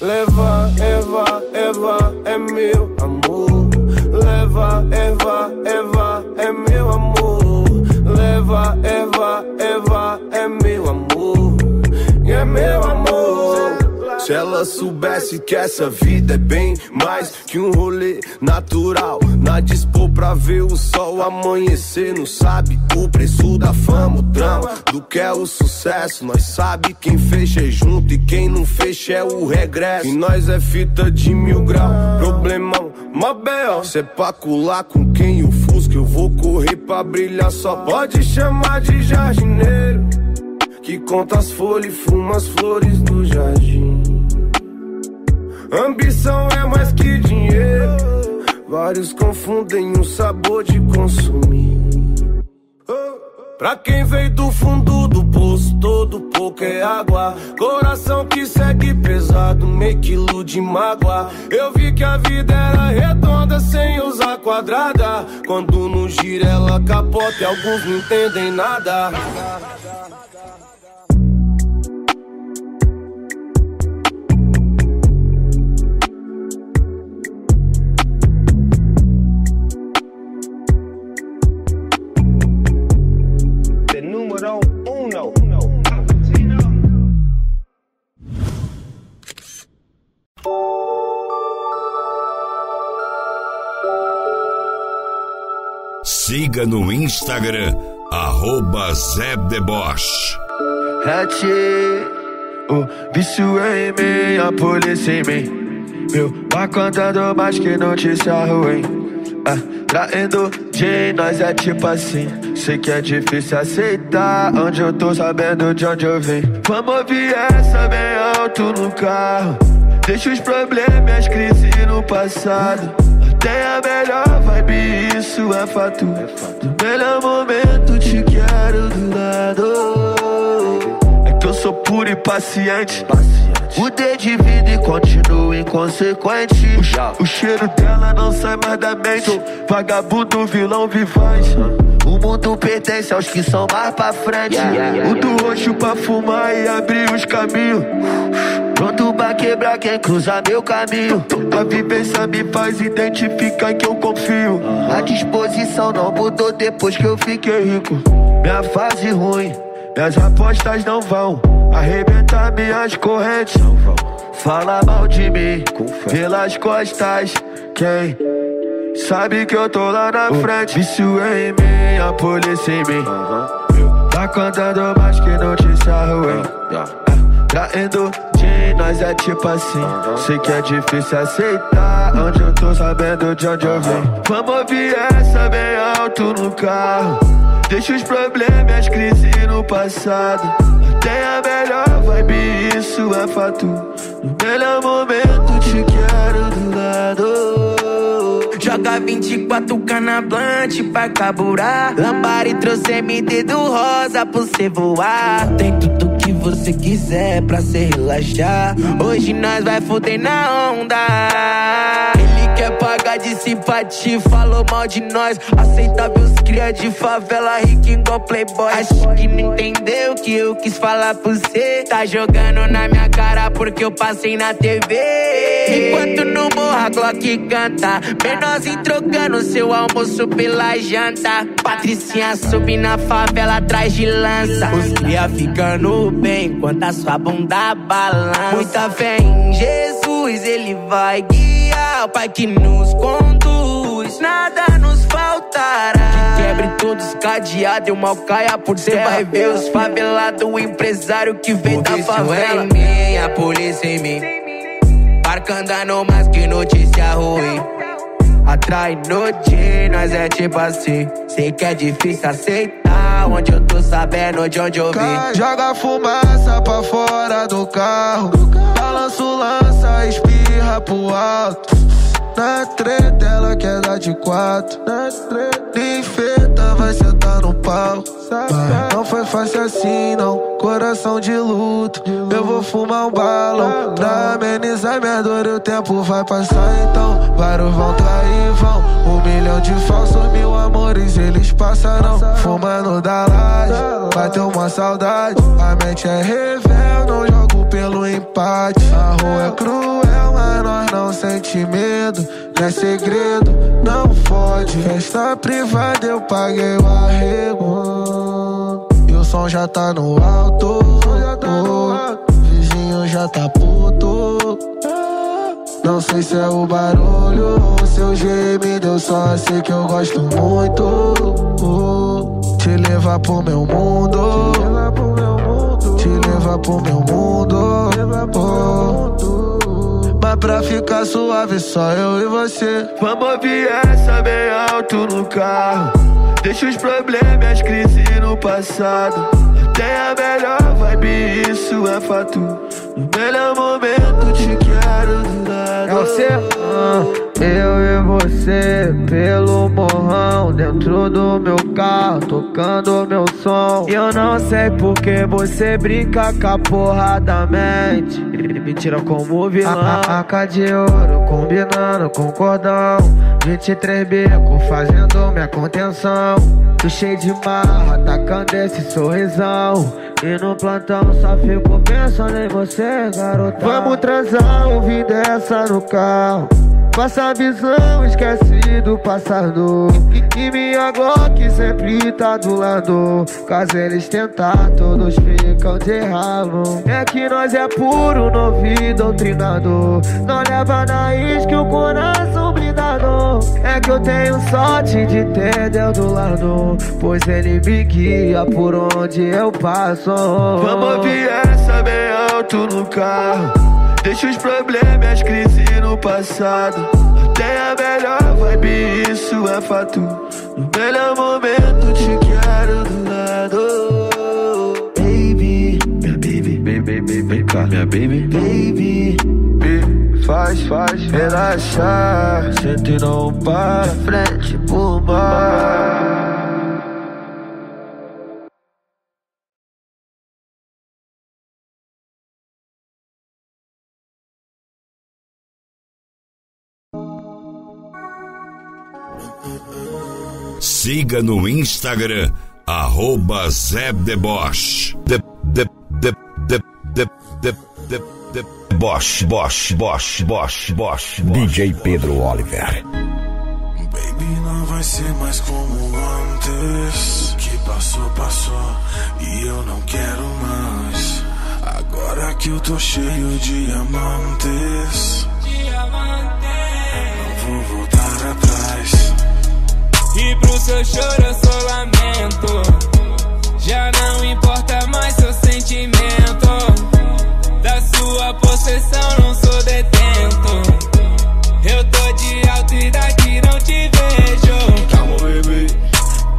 Leva, Eva, Eva, é meu amor. Leva, Eva, Eva, é meu amor. Leva, Eva, Eva, é meu amor. E é meu amor. Se ela soubesse que essa vida é bem mais que um rolê natural, na dispor pra ver o sol amanhecer. Não sabe o preço da fama, o drama do que é o sucesso. Nós sabe quem fecha é junto e quem não fecha é o regresso. E nós é fita de mil grau, problemão, mó B O. Cê pra colar com quem o fusca, eu vou correr pra brilhar. Só pode chamar de jardineiro, que conta as folhas e fuma as flores do jardim. Ambição é mais que dinheiro, vários confundem o sabor de consumir. Pra quem veio do fundo do poço, todo pouco é água. Coração que segue pesado, meio quilo de mágoa. Eu vi que a vida era redonda, sem usar quadrada. Quando no giro ela capota e alguns não entendem nada. Siga no Instagram, arroba Zé de Boche. O vício é em mim, a polícia em mim. Meu, tá contando mais que notícia ruim. ah, Traindo de nós é tipo assim. Sei que é difícil aceitar onde eu tô, sabendo de onde eu vim. Vamos ouvir essa bem alto no carro. Deixa os problemas e as crises no passado. Tem a melhor vibe, isso é fato. No melhor momento te quero do lado. É que eu sou puro e paciente. Mudei de vida e continuo inconsequente. O cheiro dela não sai mais da mente. Vagabundo, vilão, vivaz. O mundo pertence aos que são mais pra frente. O do roxo pra fumar e abrir os caminhos. Pronto pra quebrar quem cruza meu caminho. A vivência me faz identificar que eu confio. A disposição não mudou depois que eu fiquei rico. Minha fase ruim, minhas apostas não vão arrebentar minhas correntes. Fala mal de mim pelas costas. Quem sabe que eu tô lá na frente. Vício é em mim, a polícia em mim. Tá contando mais que notícia ruim. Traindo de nós é tipo assim. Sei que é difícil aceitar onde eu tô, sabendo de onde eu vim. Vamos ouvir essa bem alto no carro. Deixa os problemas e as crises no passado. Tem a melhor vibe, isso é fato. No melhor momento te quero do lado. Joga vinte e quatro K na blanche pra caburar. Lambari trouxe M D do rosa pra você voar. Tem tudo que você quiser pra se relaxar. Hoje nós vai foder na onda. Ele quer pagar de simpatia, falou mal de nós. Aceita meus cria de favela, rico igual playboy. Acho que não entendeu o que eu quis falar pra você. Tá jogando na minha cara porque eu passei na T V. Enquanto não morra, Glock canta. Menorzinho trocando seu almoço pela janta. Patricinha sobe na favela atrás de lança. Os cria ficando bem enquanto a sua bunda balança. Muita fé em Jesus, ele vai guiar. O Pai que nos conduz, nada nos faltará. Que quebre todos os cadeados e o mal caia por terra. Você vai ver os favelados, o empresário que veio da favela. O vício é em mim, a polícia em mim. Parcandando mais que notícia ruim. Atrai noite, nós é tipo assim. Sei que é difícil aceitar onde eu tô, sabendo de onde eu vim. Joga fumaça pra fora do carro. Balança o lança, espirra pro alto. Na treta ela quer dar de quatro. Nem feita vai sentar no pau. Não foi fácil assim não, coração de luto. Eu vou fumar um balão pra amenizar minha dor e o tempo vai passar então. Vários vão trair, vão. Um milhão de falsos, mil amores eles passarão. Fumando da laje, bateu uma saudade. A mente é revel, não jogo pelo empate. A rua é cruel, mas nós não sente medo. Não é segredo, não fode. Festa privada eu paguei o arrego. E o som já tá no alto, oh. Vizinho já tá puto. Não sei se é o barulho ou seu gemido, eu só sei que eu gosto muito, oh. Te levar pro meu mundo, te levar pro meu mundo, oh. Mas pra ficar suave só eu e você. Vamos ouvir essa bem alto no carro. Deixa os problemas e as crises no passado. Tem a melhor vibe, isso é fato. No melhor momento te quero do lado. É você? Ah. Eu e você pelo morrão, dentro do meu carro, tocando meu som. Eu não sei porque você brinca com a porra da mente, me tira como vilão. A, a, a de ouro combinando com cordão, vinte e três bico fazendo minha contenção. Tô cheio de marra, atacando esse sorrisão, e no plantão só fico pensando em você, garota. Vamos transar, ouvir dessa no carro, passa a visão, esquece do passado. E minha Glock sempre tá do lado, caso eles tentar, todos ficam de ralo. É que nós é puro, novinho, doutrinado, não leva na isca o coração blindado. É que eu tenho sorte de ter Deus do lado, pois ele me guia por onde eu passo. Vamos ouvir essa bem alto no carro, deixa os problemas e as crises no passado. Tem a melhor vibe, isso é fato, no melhor momento te quero do lado. Baby, minha baby, baby, baby, vem cá, minha baby, baby, baby, faz, faz, relaxar, sente e não para, frente por mar. Siga no Instagram, arroba Zé de Boche. De, de, de, de, de, de, de, de, Boche, Boche, Boche, Boche, Boche, D J Pedro Oliver. Baby, não vai ser mais como antes. O que passou, passou, e eu não quero mais. Agora que eu tô cheio de diamantes, não vou voltar atrás. E pro seu choro eu só lamento, já não importa mais seu sentimento. Da sua possessão não sou detento, eu tô de alto e daqui não te vejo. Calma, bebê,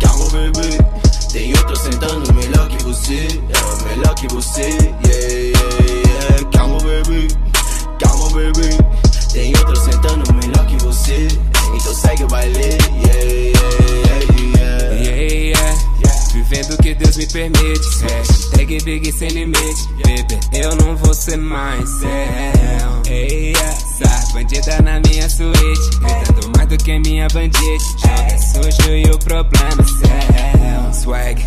calma, bebê, tem outro sentando melhor que você, é melhor que você, yeah, yeah, yeah. Calma, bebê, calma, bebê, tem outro sentando melhor que você, então segue o baile, yeah, yeah, yeah, yeah, yeah, yeah. Vivendo o que Deus me permite, é, tag big sem limite, baby, eu não vou ser mais céu, yeah, yeah. Bandida na minha suíte, gritando mais do que minha bandite, joga sujo e o problema é céu. Swag,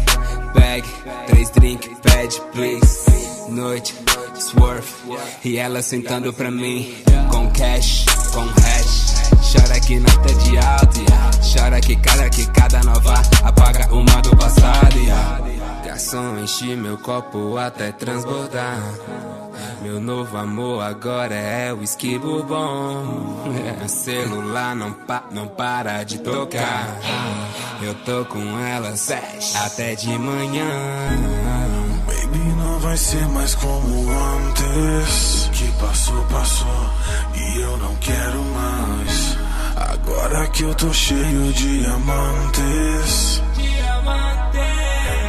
bag, três drink, pede please, noite, swerve, e ela sentando pra mim, com cash, com hash. Chora que nota de alto, yeah. Chora que cada, que cada nova apaga uma do passado, yeah. Garçom, enchi meu copo até transbordar, meu novo amor agora é whisky bourbon. Meu celular não, pa, não para de tocar, eu tô com ela até de manhã. Baby, não vai ser mais como antes, o que passou, passou, e eu não quero mais. Agora que eu tô cheio de diamantes,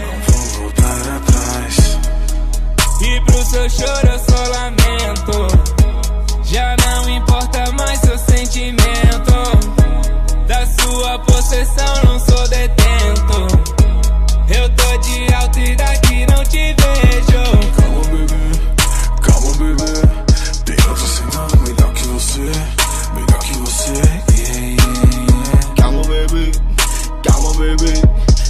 não vou voltar atrás. E pro seu choro eu só lamento, já não importa mais seu sentimento. Da sua possessão não sou detento, eu tô de alto e daqui não te vejo. Calma, bebê, calma, bebê, tem outro sentado melhor que você, melhor que você, yeah, yeah, yeah. Calma, bebê, calma, bebê,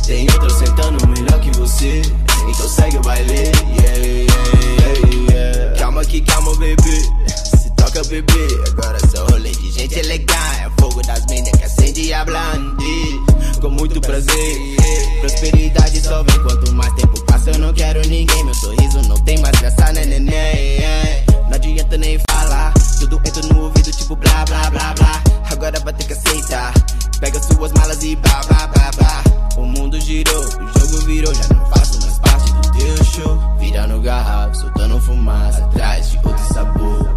tem outro sentado melhor que você, então segue o baile, yeah, yeah, yeah, yeah. Calma que calma, bebê, se toca, bebê, agora só rolê de gente legal. É fogo das minas que acende e ablande, com muito prazer. Prosperidade só vem quanto mais tempo passa. Eu não quero ninguém, meu sorriso não tem mais graça, né, né, né. Não adianta nem falar, tudo entra no ouvido tipo blá, blá, blá, blá. Agora vai ter que aceitar, pega suas malas e blá, blá, blá, blá. O mundo girou, o jogo virou, já não faço mais parte do teu show. Virando garrafa, soltando fumaça, atrás de outro sabor.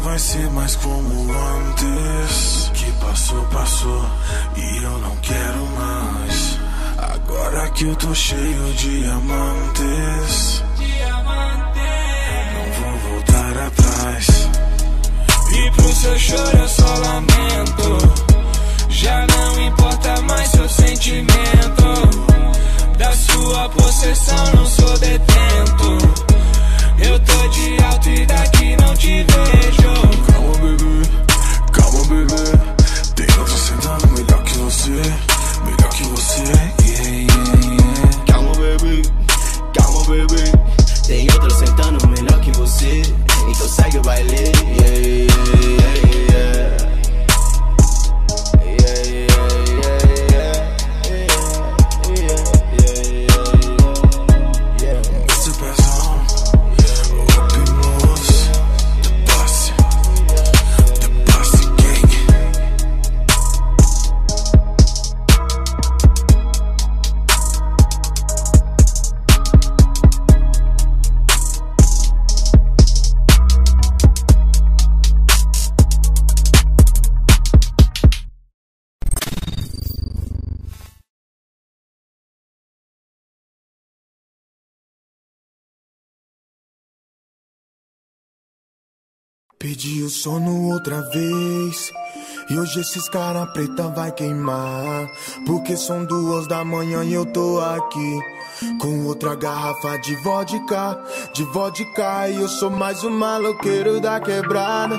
Vai vai ser mais como antes. O que passou, passou e eu não quero mais. Agora que eu tô cheio de diamantes, não vou voltar atrás. E pro seu choro eu só lamento. Já não importa mais seu sentimento. Da sua possessão não sou detento. Eu tô de alto e daqui não te vejo. Calma, bebê, calma, bebê. Tem outro sentado melhor que você, melhor que você, yeah, yeah, yeah. Calma, bebê, calma, bebê. Tem outro sentando melhor que você, então segue o baile, yeah, yeah, yeah, yeah. Perdi o sono outra vez, e hoje esses cara preta vai queimar. Porque são duas da manhã e eu tô aqui com outra garrafa de vodka, de vodka. E eu sou mais um maloqueiro da quebrada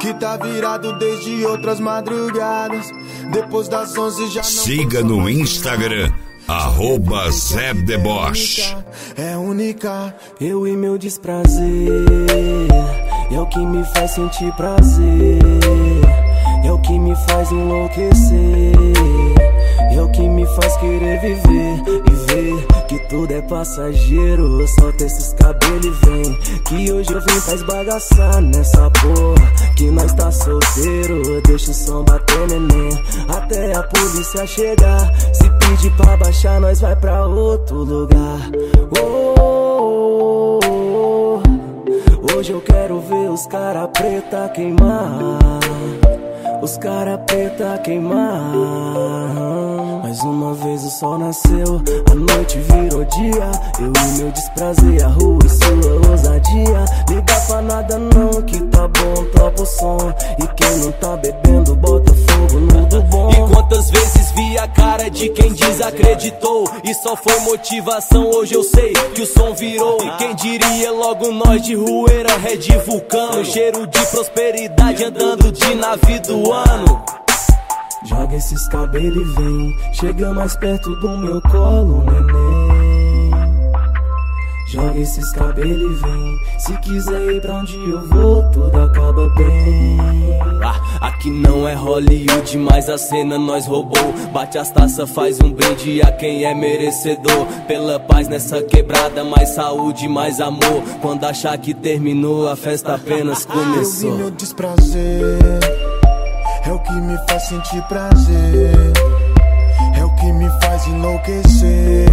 que tá virado desde outras madrugadas. Depois das onze já não... Siga no Instagram arroba Zé de Boche. É única, eu e meu desprazer. É o que me faz sentir prazer, é o que me faz enlouquecer, é o que me faz querer viver e ver que tudo é passageiro. Solta esses cabelos e vem, que hoje eu vim pra esbagaçar nessa porra, que nós tá solteiro. Deixa o som bater, neném, até a polícia chegar. Se pedir pra baixar, nós vai pra outro lugar. Oh, hoje eu quero ver os cara preta queimar, os cara preta queimar. Mais uma vez o sol nasceu, a noite virou dia. Eu e meu desprazer, a rua e sua ousadia. Liga pra nada não, que tá bom, topa o som. E quem não tá bebendo, bota fogo no do bom. E quantas vezes vi a cara de quem desacreditou e só foi motivação, hoje eu sei que o som virou. E quem diria logo nós de rueira, ré de vulcão, cheiro de prosperidade andando de navio do ano. Joga esses cabelos e vem, chega mais perto do meu colo, neném. Joga esses cabelos e vem, se quiser ir pra onde eu vou, tudo acaba bem. Ah, aqui não é Hollywood, mas a cena nós roubou. Bate as taças, faz um brinde a quem é merecedor. Pela paz nessa quebrada, mais saúde, mais amor. Quando achar que terminou, a festa apenas começou. Eu e meu desprazer, é o que me faz sentir prazer, é o que me faz enlouquecer,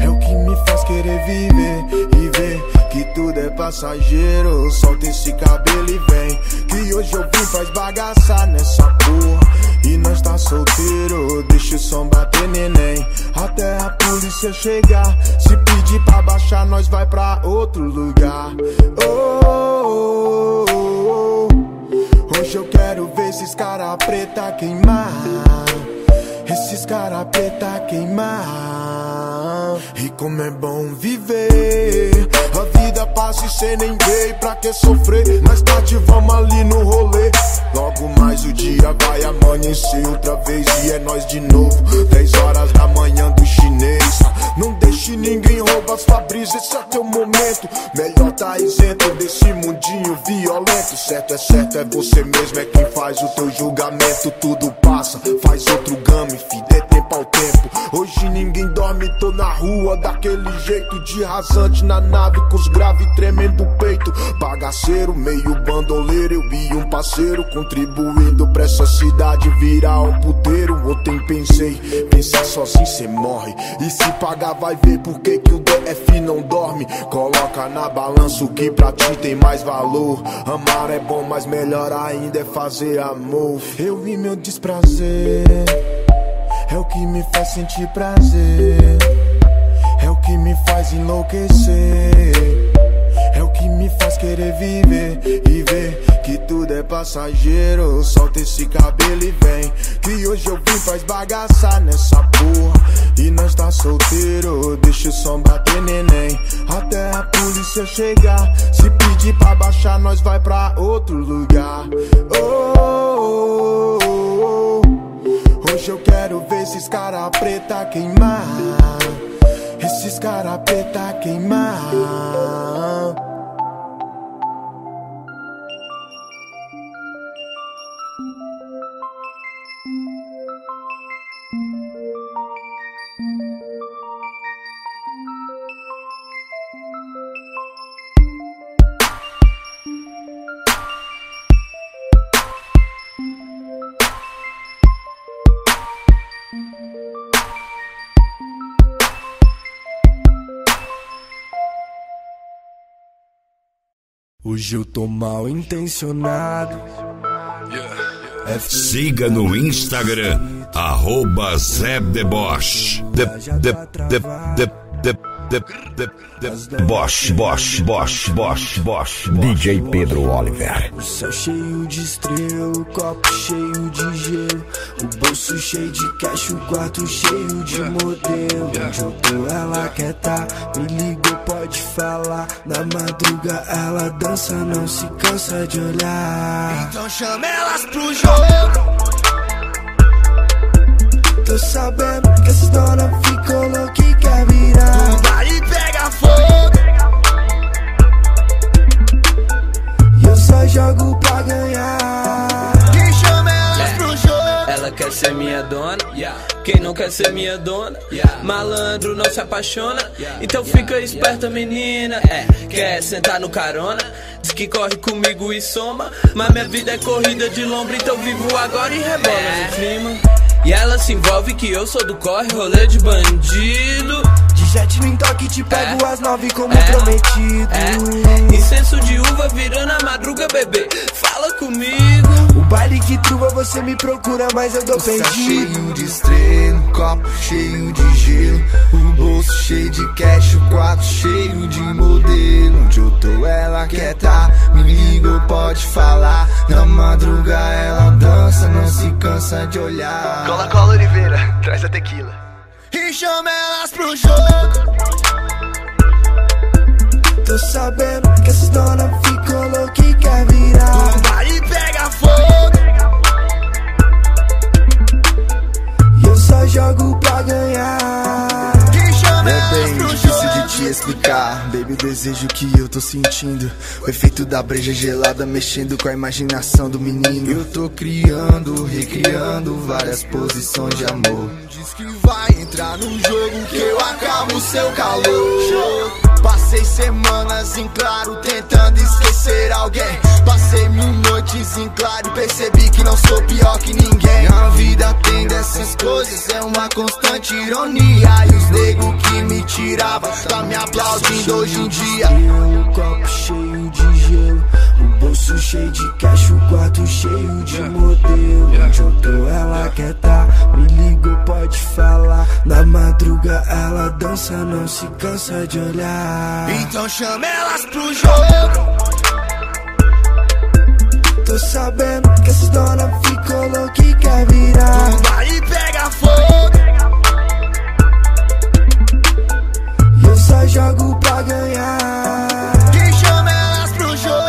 é o que me faz querer viver e ver que tudo é passageiro. Solta esse cabelo e vem, que hoje eu vim pra esbagaçar nessa porra, e nós tá solteiro. Deixa o som bater, neném, até a polícia chegar. Se pedir pra baixar, nós vai pra outro lugar. Oh, oh, oh. Hoje eu quero ver esses cara preta queimar, esses cara preta queimar. E como é bom viver, a vida passa e cê nem vê. Pra que sofrer? Mais tarde vamos ali no rolê. Logo mais o dia vai amanhecer outra vez e é nós de novo. Dez horas da manhã do chinês. Não deixe ninguém roubar sua brisa, esse é teu momento. Melhor tá isento desse mundinho violento. Certo é certo, é você mesmo, é quem faz o teu julgamento. Tudo passa, faz outro game, fi, dê tempo ao tempo. Hoje ninguém dorme, tô na rua daquele jeito, de rasante na nave, com os graves tremendo o peito. Bagaceiro, meio bandoleiro, eu e um parceiro, contribuindo pra essa cidade virar um puteiro. Ontem pensei, pensar sozinho cê morre, e se pagar vai ver por que que o dono F não dorme, coloca na balança o que pra ti tem mais valor. Amar é bom, mas melhor ainda é fazer amor. Eu e meu desprazer é o que me faz sentir prazer, é o que me faz enlouquecer, é o que me faz querer viver e ver que tudo é passageiro. Solta esse cabelo e vem, que hoje eu vim faz bagaçar nessa porra. E nós tá solteiro, deixa o som bater neném, até a polícia chegar. Se pedir pra baixar, nós vai pra outro lugar. Oh, oh, oh. Hoje eu quero ver esses cara preta queimar, esses cara preta queimar. Hoje eu tô mal intencionado. Yeah. Siga no Instagram arroba Zé de Boche. De, de, de, de, de, de, de, de. Boche, Boche, Boche, Boche, Boche, D J Pedro Oliver. O céu cheio de estrela, o copo cheio de gelo, o bolso cheio de cacho, o quarto cheio de modelo. Onde eu tô ela quer tá, me ligou pode falar. Na madruga ela dança, não se cansa de olhar. Então chama elas pro jogo. Tô sabendo que essa dona ficou louca e quer virar. O baile pega fogo e eu só jogo pra ganhar. Quem chama elas é. pro jogo. Ela quer ser minha dona, yeah. Quem não quer ser minha dona, yeah. Malandro não se apaixona, yeah. Então yeah. fica esperta, yeah. menina, yeah. É, quer sentar no carona, diz que corre comigo e soma. Mas minha vida é corrida de lombra, então vivo agora e rebola yeah. no clima. E ela se envolve que eu sou do corre, rolê de bandido. De jet no toque te pego é. às nove como é. prometido é. Incenso de uva virando a madruga, bebê, fala comigo. Baile que truva, você me procura, mas eu dou perdido. O cheio de estrela, um copo cheio de gelo, o bolso cheio de cash, o quarto cheio de modelo. Onde eu tô ela quer tá, me liga ou pode falar. Na madruga ela dança, não se cansa de olhar. Cola, cola, Oliveira, traz a tequila e chama elas pro jogo. Tô sabendo que essa dona ficou louca e quer virar. O baile pega fogo, só jogo pra ganhar. É bem difícil de te explicar, baby, o desejo que eu tô sentindo. O efeito da breja gelada mexendo com a imaginação do menino. Eu tô criando, recriando várias posições de amor. Diz que vai entrar no jogo que eu acabo seu calor. Passei semanas em claro tentando esquecer alguém. Passei mil noites em claro e percebi que não sou pior que ninguém. A vida tem dessas coisas, é uma constante ironia. E os nego que me tirava tá me aplaudindo hoje em dia. Um copo cheio de gelo, o bolso cheio de cash, o quarto cheio de modelo. Onde eu tô ela quer tá, me ligou pode falar. Na madruga ela dança, não se cansa de olhar. Então chama elas pro jogo. Tô sabendo que essa dona ficou louca e quer virar. O baile pega fogo e eu só jogo pra ganhar. Quem chama elas pro jogo.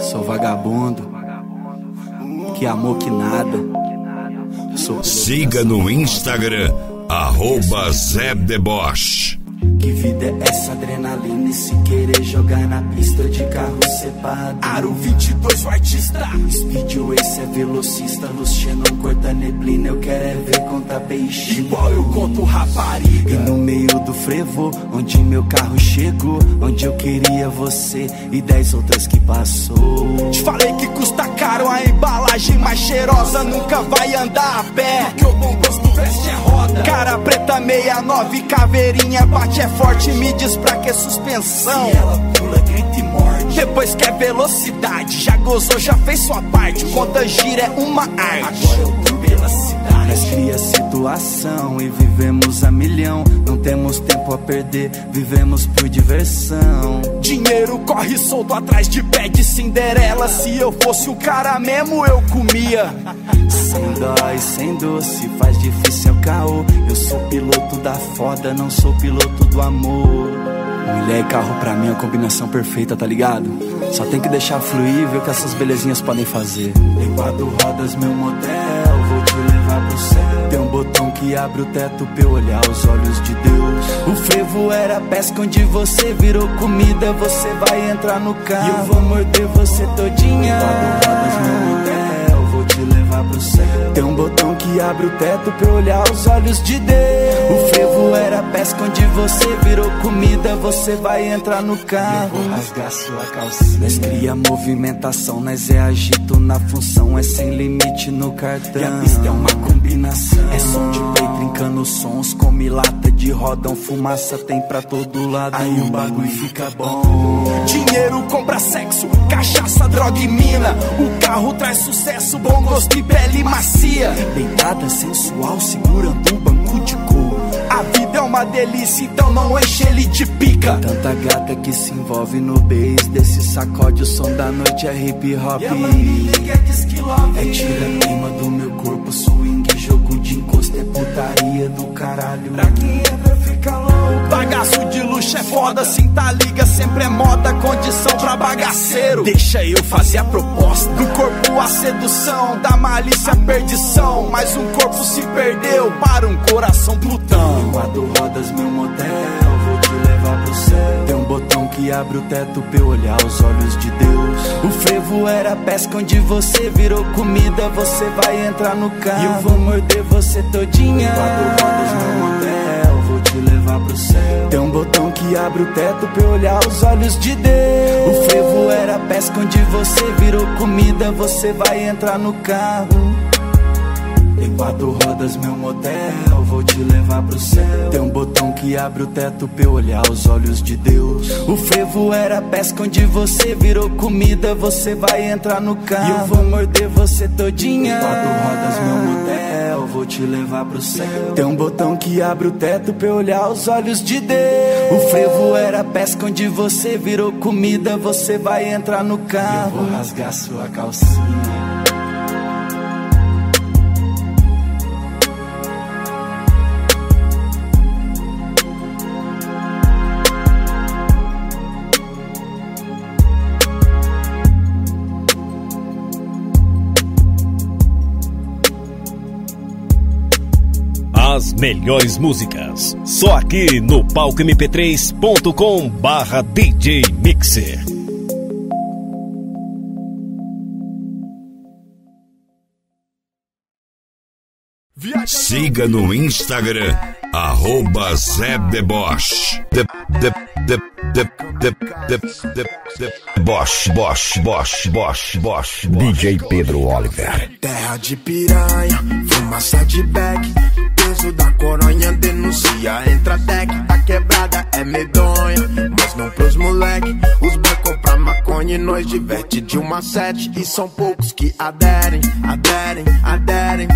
Sou vagabundo, que amor que nada. Sou... Siga no Instagram arroba Zé de Boche. Que vida é essa, adrenalina e se querer jogar na pista de carro sepado. Aro vinte e dois, o artista Speedway, cê é velocista. Luz Xenon corta neblina, eu quero é ver contar peixe. Igual eu conto rapariga. E no meio do frevo, onde meu carro chegou, onde eu queria você e dez outras que passou. Te falei que custa caro a embalagem mais cheirosa, nunca vai andar a pé. Porque o bom gosto veste é roda. Cara preta, meia nove, caveirinha, bate é forte, me diz pra que suspensão. Se ela pula, grita e morde. Depois quer velocidade, já gozou, já fez sua parte. Conta gira é uma arte. Agora eu tô pela cidade. Nós cria situação e vivemos a milhão. Não temos tempo a perder, vivemos por diversão. Dinheiro corre solto atrás de pé de Cinderela. Se eu fosse o cara mesmo, eu comia. Sem dó e sem doce, faz difícil o caô. Eu sou piloto da foda, não sou piloto do amor. Mulher e carro pra mim é a combinação perfeita, tá ligado? Só tem que deixar fluir, ver o que essas belezinhas podem fazer. Tem quatro rodas, meu motel, vou te levar pro céu. Tem um botão que abre o teto pra eu olhar os olhos de Deus. O frevo era pesca onde você virou comida, você vai entrar no carro e eu vou morder você todinha. Tem quatro rodas, meu motel, vou te levar pro céu. Tem um botão que abre o teto pra eu olhar os olhos de Deus. O frevo era pesca onde você virou comida, você vai entrar no carro. Eu vou rasgar sua calcinha. Nós cria movimentação, nós é agito na função, é sem limite no cartão. E a pista é uma combinação. É som de peito trincando sons, come lata de rodão, fumaça tem pra todo lado. Aí o bagulho fica bom. Dinheiro compra sexo, cachaça, droga e mina. O carro traz sucesso, bom gosto e pele macia. Deitada sensual, segurando um banco de couro. A vida é uma delícia, então não enche ele de pica. Tem tanta gata que se envolve no bass desse sacode, o som da noite é hip hop. E ela me liga, diz que love. É tira queima do meu corpo, swing, jogo de encosto, é putaria do caralho. Pra quem entra fica louco. Bagaço de luxo é foda, sinta liga, sempre é moda, condição pra bagaceiro. Deixa eu fazer a proposta. Do corpo a sedução, da malícia a perdição. Mas um corpo se perdeu para um coração Plutão. Tem quatro rodas, meu motel, vou te levar pro céu. Tem um botão que abre o teto pra eu olhar os olhos de Deus. O frevo era pesca onde você virou comida, você vai entrar no carro e eu vou morder você todinha. Tem quatro rodas, meu motel, vou te levar pro céu. Tem um botão que abre o teto pra eu olhar os olhos de Deus. O frevo era pesca onde você virou comida, você vai entrar no carro. Tem quatro rodas, meu motel, vou te levar pro céu. Tem um botão que abre o teto pra eu olhar os olhos de Deus. O frevo era pesca onde você virou comida, você vai entrar no carro e eu vou morder você todinha. Tem quatro rodas, meu motel, vou te levar pro céu. Tem um botão que abre o teto pra eu olhar os olhos de Deus. O frevo era pesca onde você virou comida, você vai entrar no carro e eu vou rasgar sua calcinha. As melhores músicas, só aqui no palco m p três ponto com barra D J Mixer. Siga no Instagram, arroba Zé de Boche. De, de, de, de, de, de, de, de. Boche, Boche, Boche, Boche, Boche, D J Pedro Oliver. Terra de piranha, fumaça de beck, peso da coronha, denuncia, entra tec, tá quebrada, é medonha, mas não pros moleque. Os boy compra maconha e nós diverte de uma sete, e são poucos que aderem, aderem, aderem.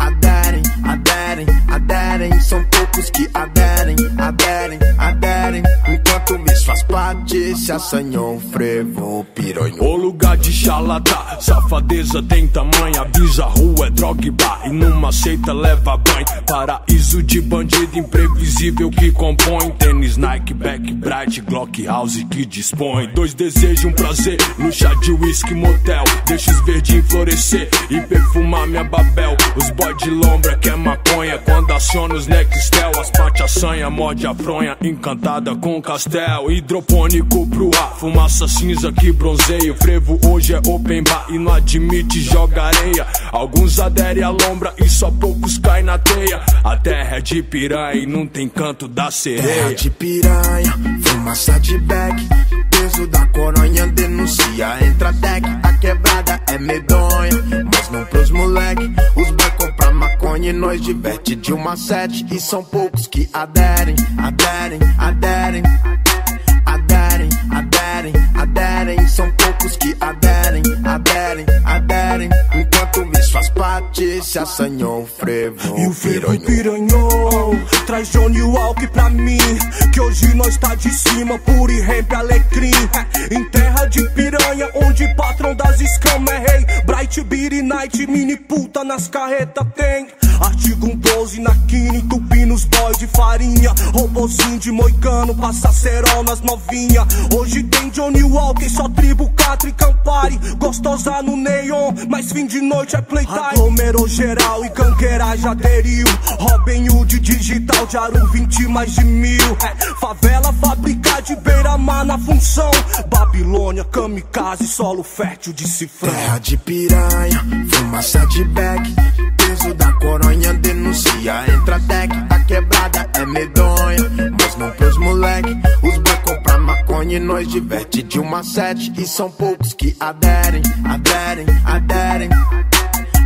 Aderem, aderem, aderem, são poucos que aderem, aderem, aderem. Enquanto isso as partes se assanhou, frevou, piranhou. O lugar de xalatá, safadeza tem tamanho. Avisa a rua, é droga e bar, e numa seita leva banho. Paraíso de bandido imprevisível que compõe. Tênis, Nike, Back, Bright, Glock, House que dispõe. Dois desejos, um prazer, luxar de whisky, motel. Deixa os verdinhos florescer e perfumar minha babel. Os boy de lombra que é maconha, quando aciona os Nextel. As parte assanha, morde a fronha, encantada com castel. Hidropônico pro ar, fumaça cinza que bronzeia. O frevo hoje é open bar e não admite joga areia. Alguns aderem à lombra e só poucos caem na teia. A terra é de piranha e não tem canto da sereia. Terra de piranha, fumaça de beck, peso da coronha denuncia, entra tec. A quebrada é medonha, mas não pros moleque. Os boy compram maconha e nós diverte de uma sete. E são poucos que aderem, aderem, aderem, aderem, aderem, aderem. São poucos que aderem, aderem, aderem. Enquanto isso as partes se assanhou, o frevo e o frevo piranhou. Traz Johnny Walker pra mim, que hoje nós tá de cima, puro e rap alecrim. Em terra de piranha, onde patrão das escamas é rei. Bright, Beery, Night, mini puta nas carretas tem. Artigo um doze na quina, entupindo os boys de farinha. Robozinho de moicano, passa cerol nas novinha. Hoje tem Johnny Walker, só tribo, catra e campari. Gostosa no neon, mas fim de noite é playtime. Aglomerou geral e gangueira já aderiu. Robin Hood digital de Aru vinte mais de mil. É, favela, fábrica de beira-mar na função. Babilônia, kamikaze, solo fértil de cifrão. Terra de piranha, fumaça de beck, peso da coronha denuncia, entra tec. A quebrada é medonha, mas não pros moleque. Os boy compram maconha e nós diverte de uma sete. E são poucos que aderem, aderem, aderem,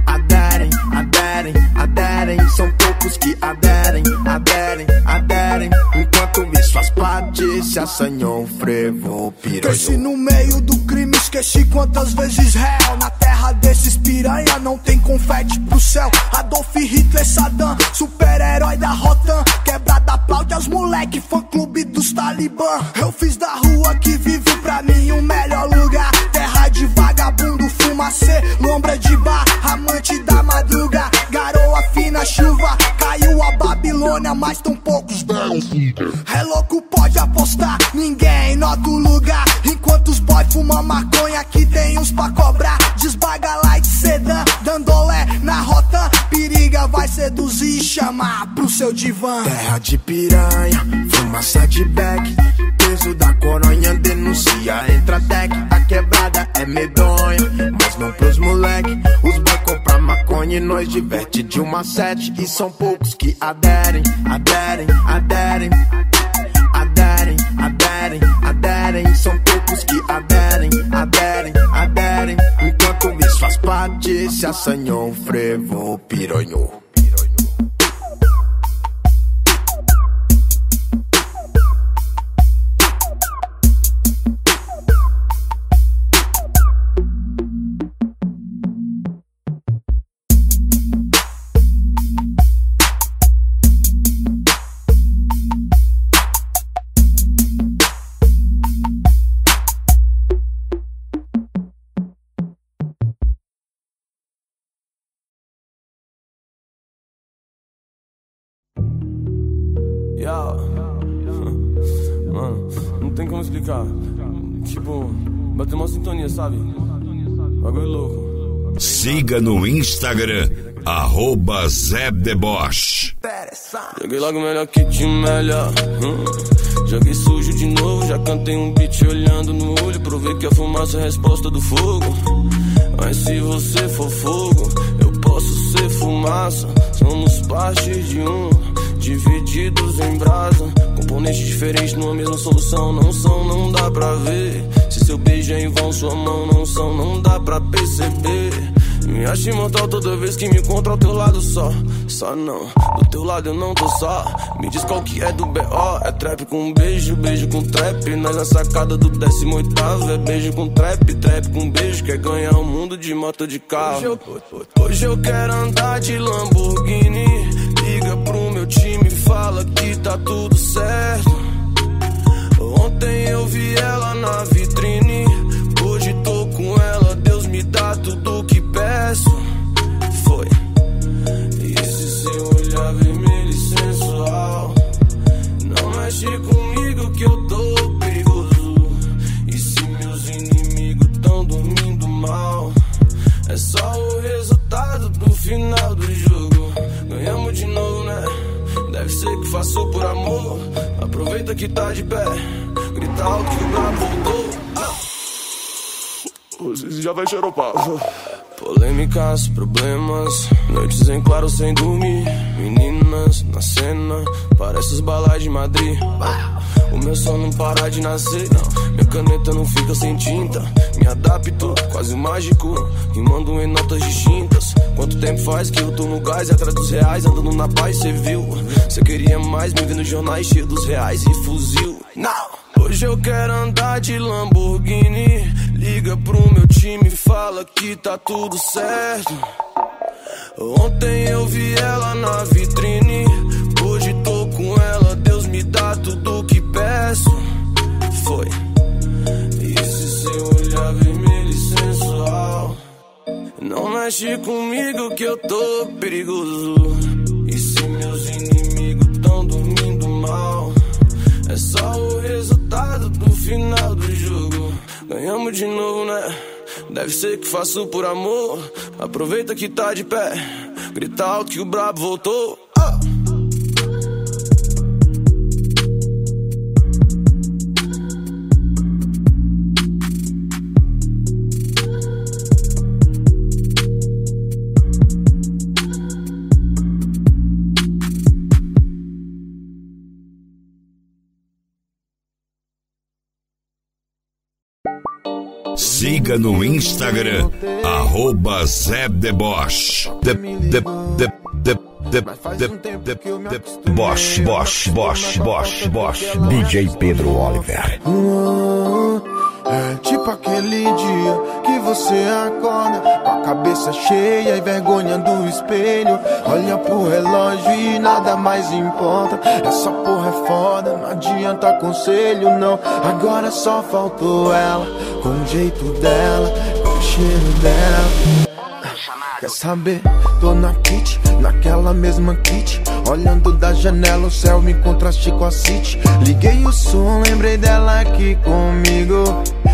aderem, aderem, aderem. São poucos que aderem, aderem, aderem. Enquanto isso as partes se assanhou, frevo, piranhou. Cresci no meio do crime, esqueci quantas vezes réu. Na terra desses piranha não tem confete pro céu. Adolf Hitler, Saddam, super-herói da Rotan. Quebrada aplaude aos moleque, fã-clube dos Talibã. Eu fiz da rua que vive pra mim o melhor lugar. Terra de vagabundo, fumacê, lombra de bar. Amante da madruga, garoa fina, chuva. Caiu a Babilônia, mas tão poucos deram fica. É louco, pode apostar, ninguém nota o lugar. Enquanto os boy fumam maconha, aqui tem uns pra cobrar. Desbaga light, sedã, dandolé na rota. Periga vai seduzir e chamar pro seu divã. Terra de piranha, fumaça de beck, peso da coronha denuncia, entra tec. A quebrada é medonha, mas não pros moleque. Os boy compram maconha e nós diverte de uma sete. E são poucos que aderem, aderem, aderem, aderem, aderem, aderem. São poucos que aderem, aderem, aderem. Enquanto isso as partes se assanhou, frevo, piranhou. Mano, não tem como explicar. Tipo, bateu uma sintonia, sabe? Bagulho louco. Siga no Instagram arroba Zé de Boche. Joguei logo melhor que de melhor. hum. Joguei sujo de novo. Já cantei um beat olhando no olho. Provei que a fumaça é a resposta do fogo. Mas se você for fogo, eu posso ser fumaça. Somos partes de um, divididos em brasa. Componentes diferentes numa mesma solução. Não são, não dá pra ver. Se seu beijo é em vão, sua mão não são, não dá pra perceber. Me acho imortal toda vez que me encontro ao teu lado só. Só não, do teu lado eu não tô só. Me diz qual que é do B O. É trap com beijo, beijo com trap. Nós na sacada do décimo oitavo. É beijo com trap, trap com beijo. Quer ganhar o mundo de moto de carro. Hoje eu, hoje eu quero andar de Lamborghini. Liga pro meu time, fala que tá tudo certo. Ontem eu eu vi ela na vitrine. Hoje tô com ela, Deus me dá tudo que peço. Foi esse seu olhar vermelho e sensual. Não mexe comigo que eu tô perigoso. E se meus inimigos tão dormindo mal, é só o resultado do final do jogo. Ganhamos de novo, né? Deve ser que faço por amor. Aproveita que tá de pé, grita alto que o brabo voltou. Ah. O Zizi já vai xeropar. Polêmicas, problemas, noites em claro sem dormir. Meninas na cena, parece os balais de Madrid. O meu som não para de nascer, não. Minha caneta não fica sem tinta. Me adapto, quase mágico, rimando em notas distintas. Quanto tempo faz que eu tô no gás e atrás dos reais, andando na paz, cê viu? Cê queria mais, me vi nos jornais cheio dos reais e fuzil. Não! Hoje eu quero andar de Lamborghini. Liga pro meu time e fala que tá tudo certo. Ontem eu vi ela na vitrine. Hoje tô com ela, Deus me dá tudo que peço. Foi esse seu olhar vermelho e sensual. Não mexe comigo que eu tô perigoso. E se meus inimigos tão dormindo mal, é só o resultado do final do jogo. Ganhamos de novo, né? Deve ser que faço por amor. Aproveita que tá de pé, grita alto que o brabo voltou. Oh! Siga no Instagram, arroba Zé de Boche. De, de, de, de, de, Boche, Boche, Boche, Boche, Boche. D J Pedro Oliver. É tipo aquele dia que você acorda com a cabeça cheia e vergonha do espelho. Olha pro relógio e nada mais importa. Essa porra é foda, não adianta conselho não. Agora só faltou ela, com o jeito dela, com o cheiro dela. Quer saber? Tô na kit, naquela mesma kit. Olhando da janela o céu me contraste com a city. Liguei o som, lembrei dela aqui comigo,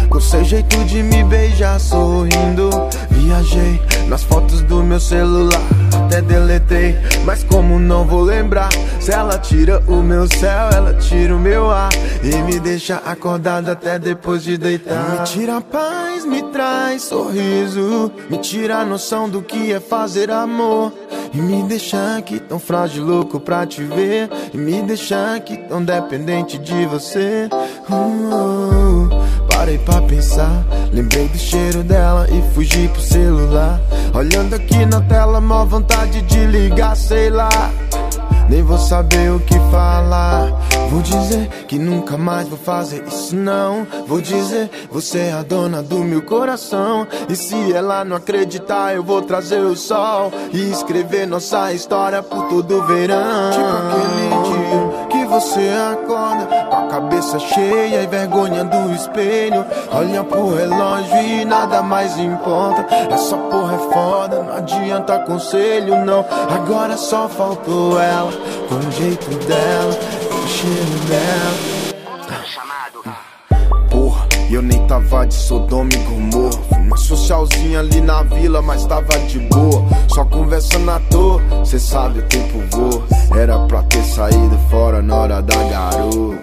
com seu jeito de me beijar sorrindo. Viajei nas fotos do meu celular, até deletei, mas como não vou lembrar. Se ela tira o meu céu, ela tira o meu ar e me deixa acordado até depois de deitar. Me tira a paz, me traz sorriso, me tira a noção do que é fazer amor e me deixa aqui tão frágil, louco pra te ver, e me deixa aqui tão dependente de você. uh, Parei pra pensar, lembrei do cheiro dela e fugi pro celular. Olhando aqui na tela, mó vontade de ligar, sei lá. Nem vou saber o que falar. Vou dizer que nunca mais vou fazer isso não. Vou dizer, você é a dona do meu coração. E se ela não acreditar, eu vou trazer o sol e escrever nossa história por todo o verão. Tipo aquele dia que você acorda com a cabeça cheia e vergonha do espelho. Olha pro relógio e nada mais importa. Essa porra é foda, não adianta conselho não. Agora só faltou ela, com o jeito dela, com o cheiro dela. Porra, eu nem tava de Sodoma e Gomorra. Uma socialzinha ali na vila, mas tava de boa. Só conversando à toa, cê sabe o tempo voa. Era pra ter saído fora na hora da garoa.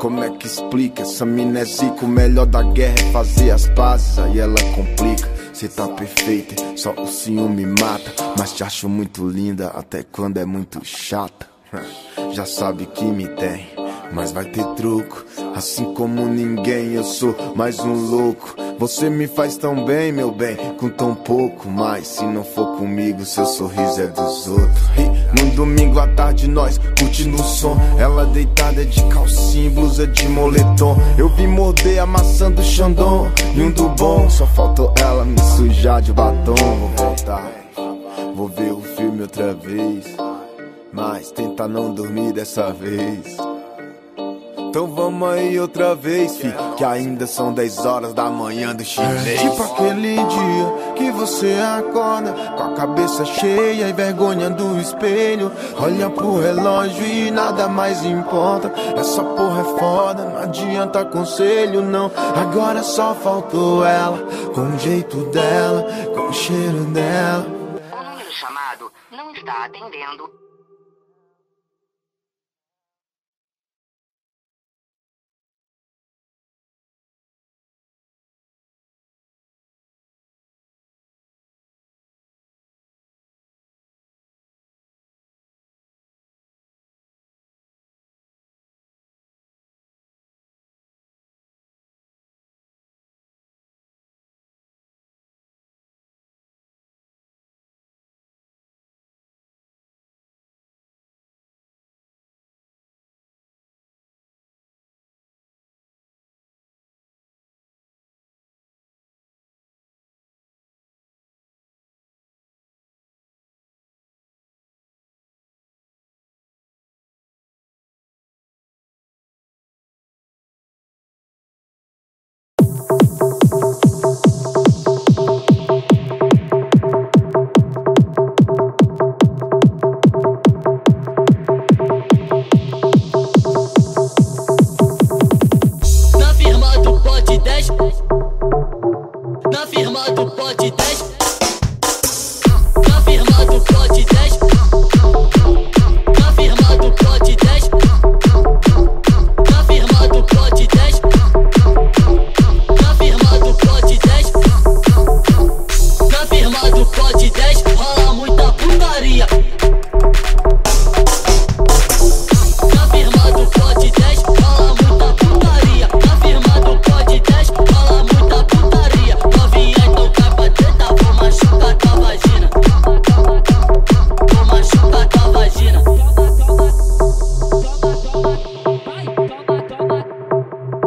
Como é que explica? Essa mina é zica. O melhor da guerra é fazer as pazes, aí ela complica. Cê tá perfeita, só o ciúme mata. Mas te acho muito linda, até quando é muito chata. Já sabe que me tem, mas vai ter truco. Assim como ninguém, eu sou mais um louco. Você me faz tão bem, meu bem, com tão pouco. Mas se não for comigo, seu sorriso é dos outros. E num domingo à tarde nós curtindo o som. Ela deitada de calcinha, blusa de moletom. Eu vi morder a maçã do Chandon e um do bom. Só faltou ela me sujar de batom. Vou voltar, vou ver o filme outra vez, mas tentar não dormir dessa vez. Então vamos aí outra vez, fi, que ainda são dez horas da manhã do chinês. Tipo aquele dia que você acorda com a cabeça cheia e vergonha do espelho. Olha pro relógio e nada mais importa. Essa porra é foda, não adianta conselho não. Agora só faltou ela, com o jeito dela, com o cheiro dela. O número chamado não está atendendo.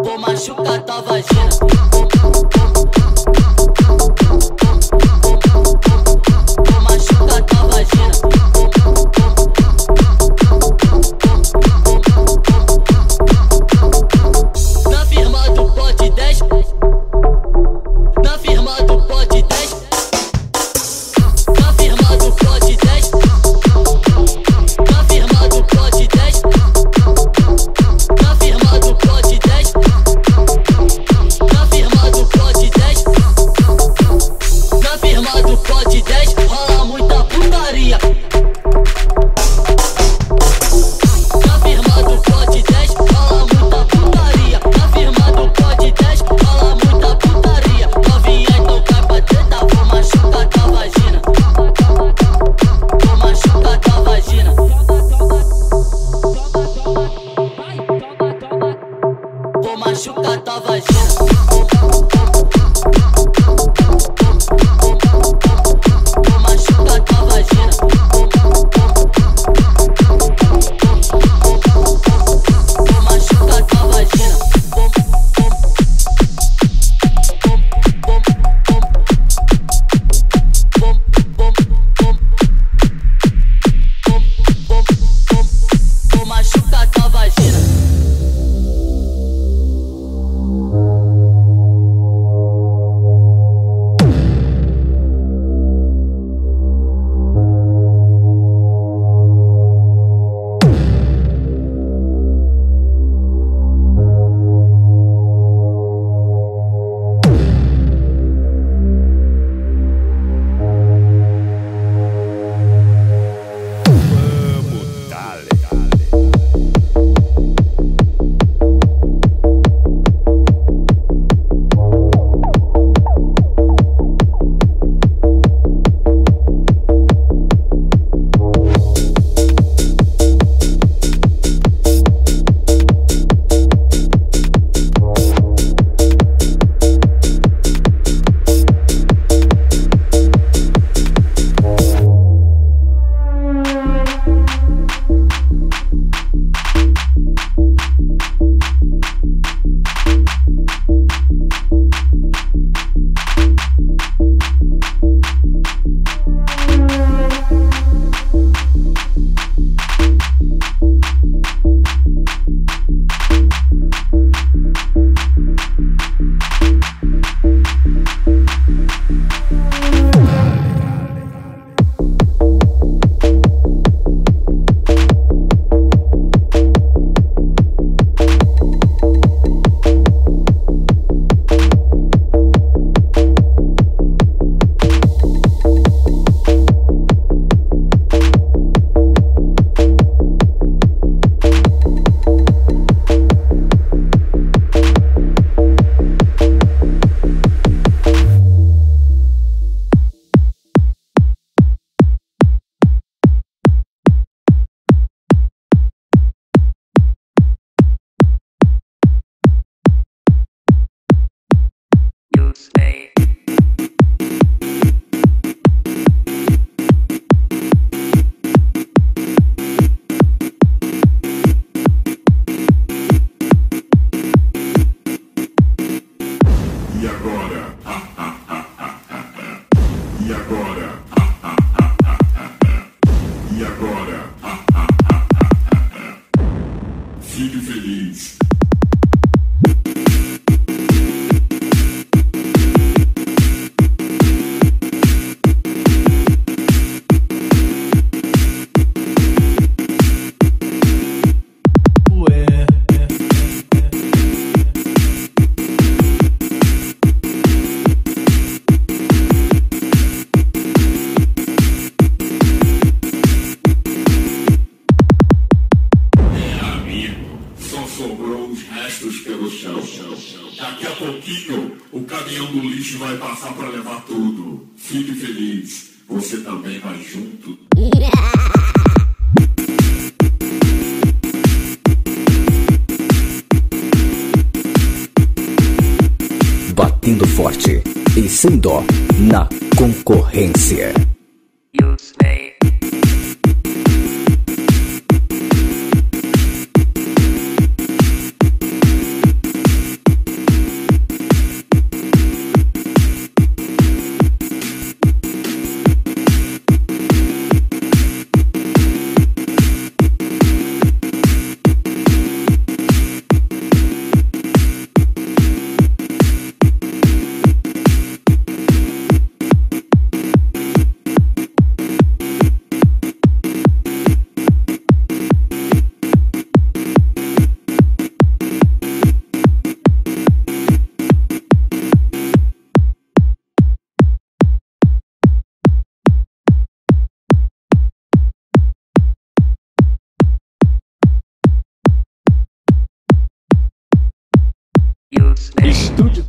Vou machucar tua vagina. Vou machucar tua vagina. caminhão do lixo vai passar pra levar tudo. Fique feliz, você também vai junto. Batendo forte e sem dó na concorrência. Estúdio.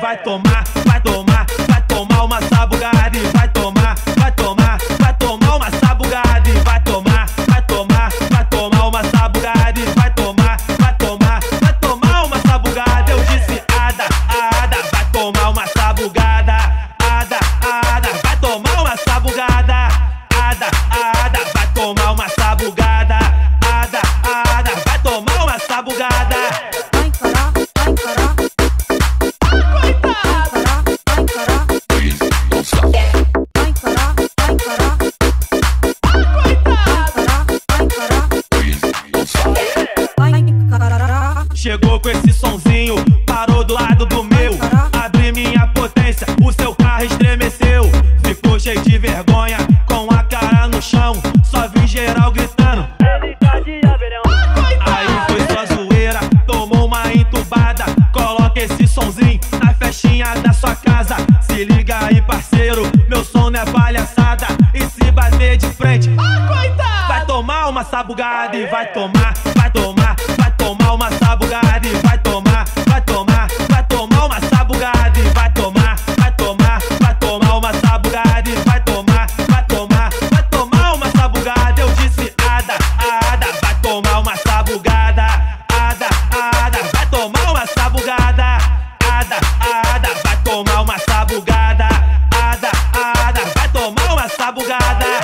Vai tomar, vai tomar, vai tomar uma sabugada. Vai tomar, vai tomar, vai tomar uma sabugada. Vai tomar, vai tomar, vai tomar uma sabugada. Vai tomar, vai tomar, vai tomar uma sabugada. Eu disse ada, ada, vai tomar uma sabugada. Ada, ada, vai tomar uma sabugada. Ada, ada, vai tomar uma sabugada. Ada, ada, vai tomar uma sabugada. Chegou com esse sonzinho, parou do lado do meu. Abri minha potência, o seu carro estremeceu. Ficou cheio de vergonha, com a cara no chão. Só vi geral gritando. Aí foi só zoeira, tomou uma entubada. Coloca esse sonzinho na festinha da sua casa. Se liga aí parceiro, meu som não é palhaçada. E se bater de frente, vai tomar uma sabugada. E vai tomar, vai tomar, vai tomar uma sabugada. Vai tomar, vai tomar, vai tomar uma sabugada. Vai tomar, vai tomar, vai tomar uma sabugada. Vai tomar, vai tomar, vai tomar uma sabugada. Eu disse ada, ada, vai tomar uma sabugada. Ada, ada, vai tomar uma sabugada. Ada, ada, vai tomar uma sabugada. Ada, ada, vai tomar uma sabugada.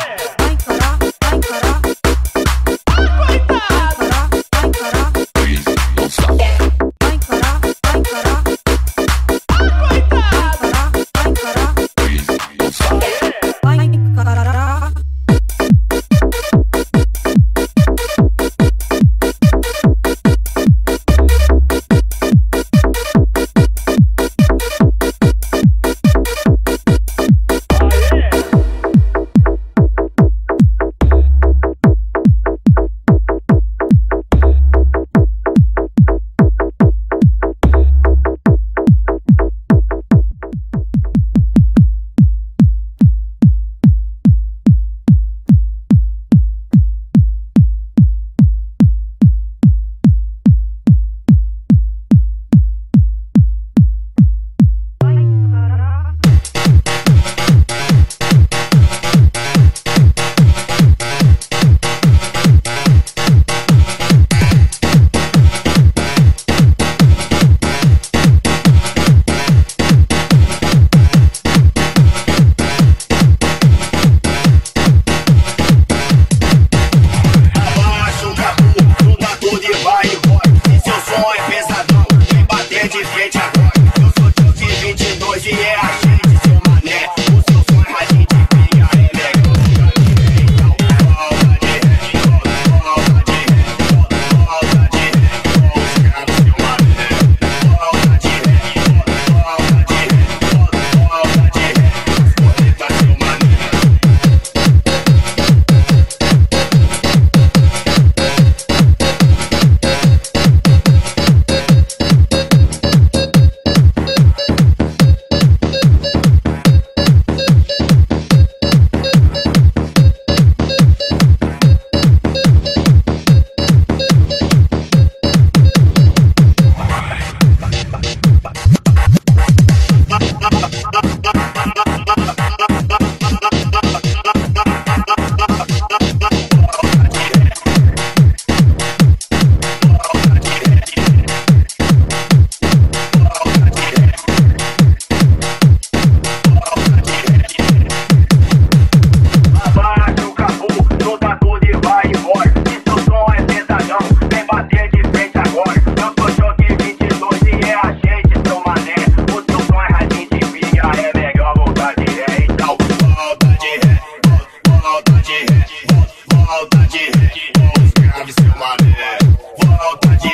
volta de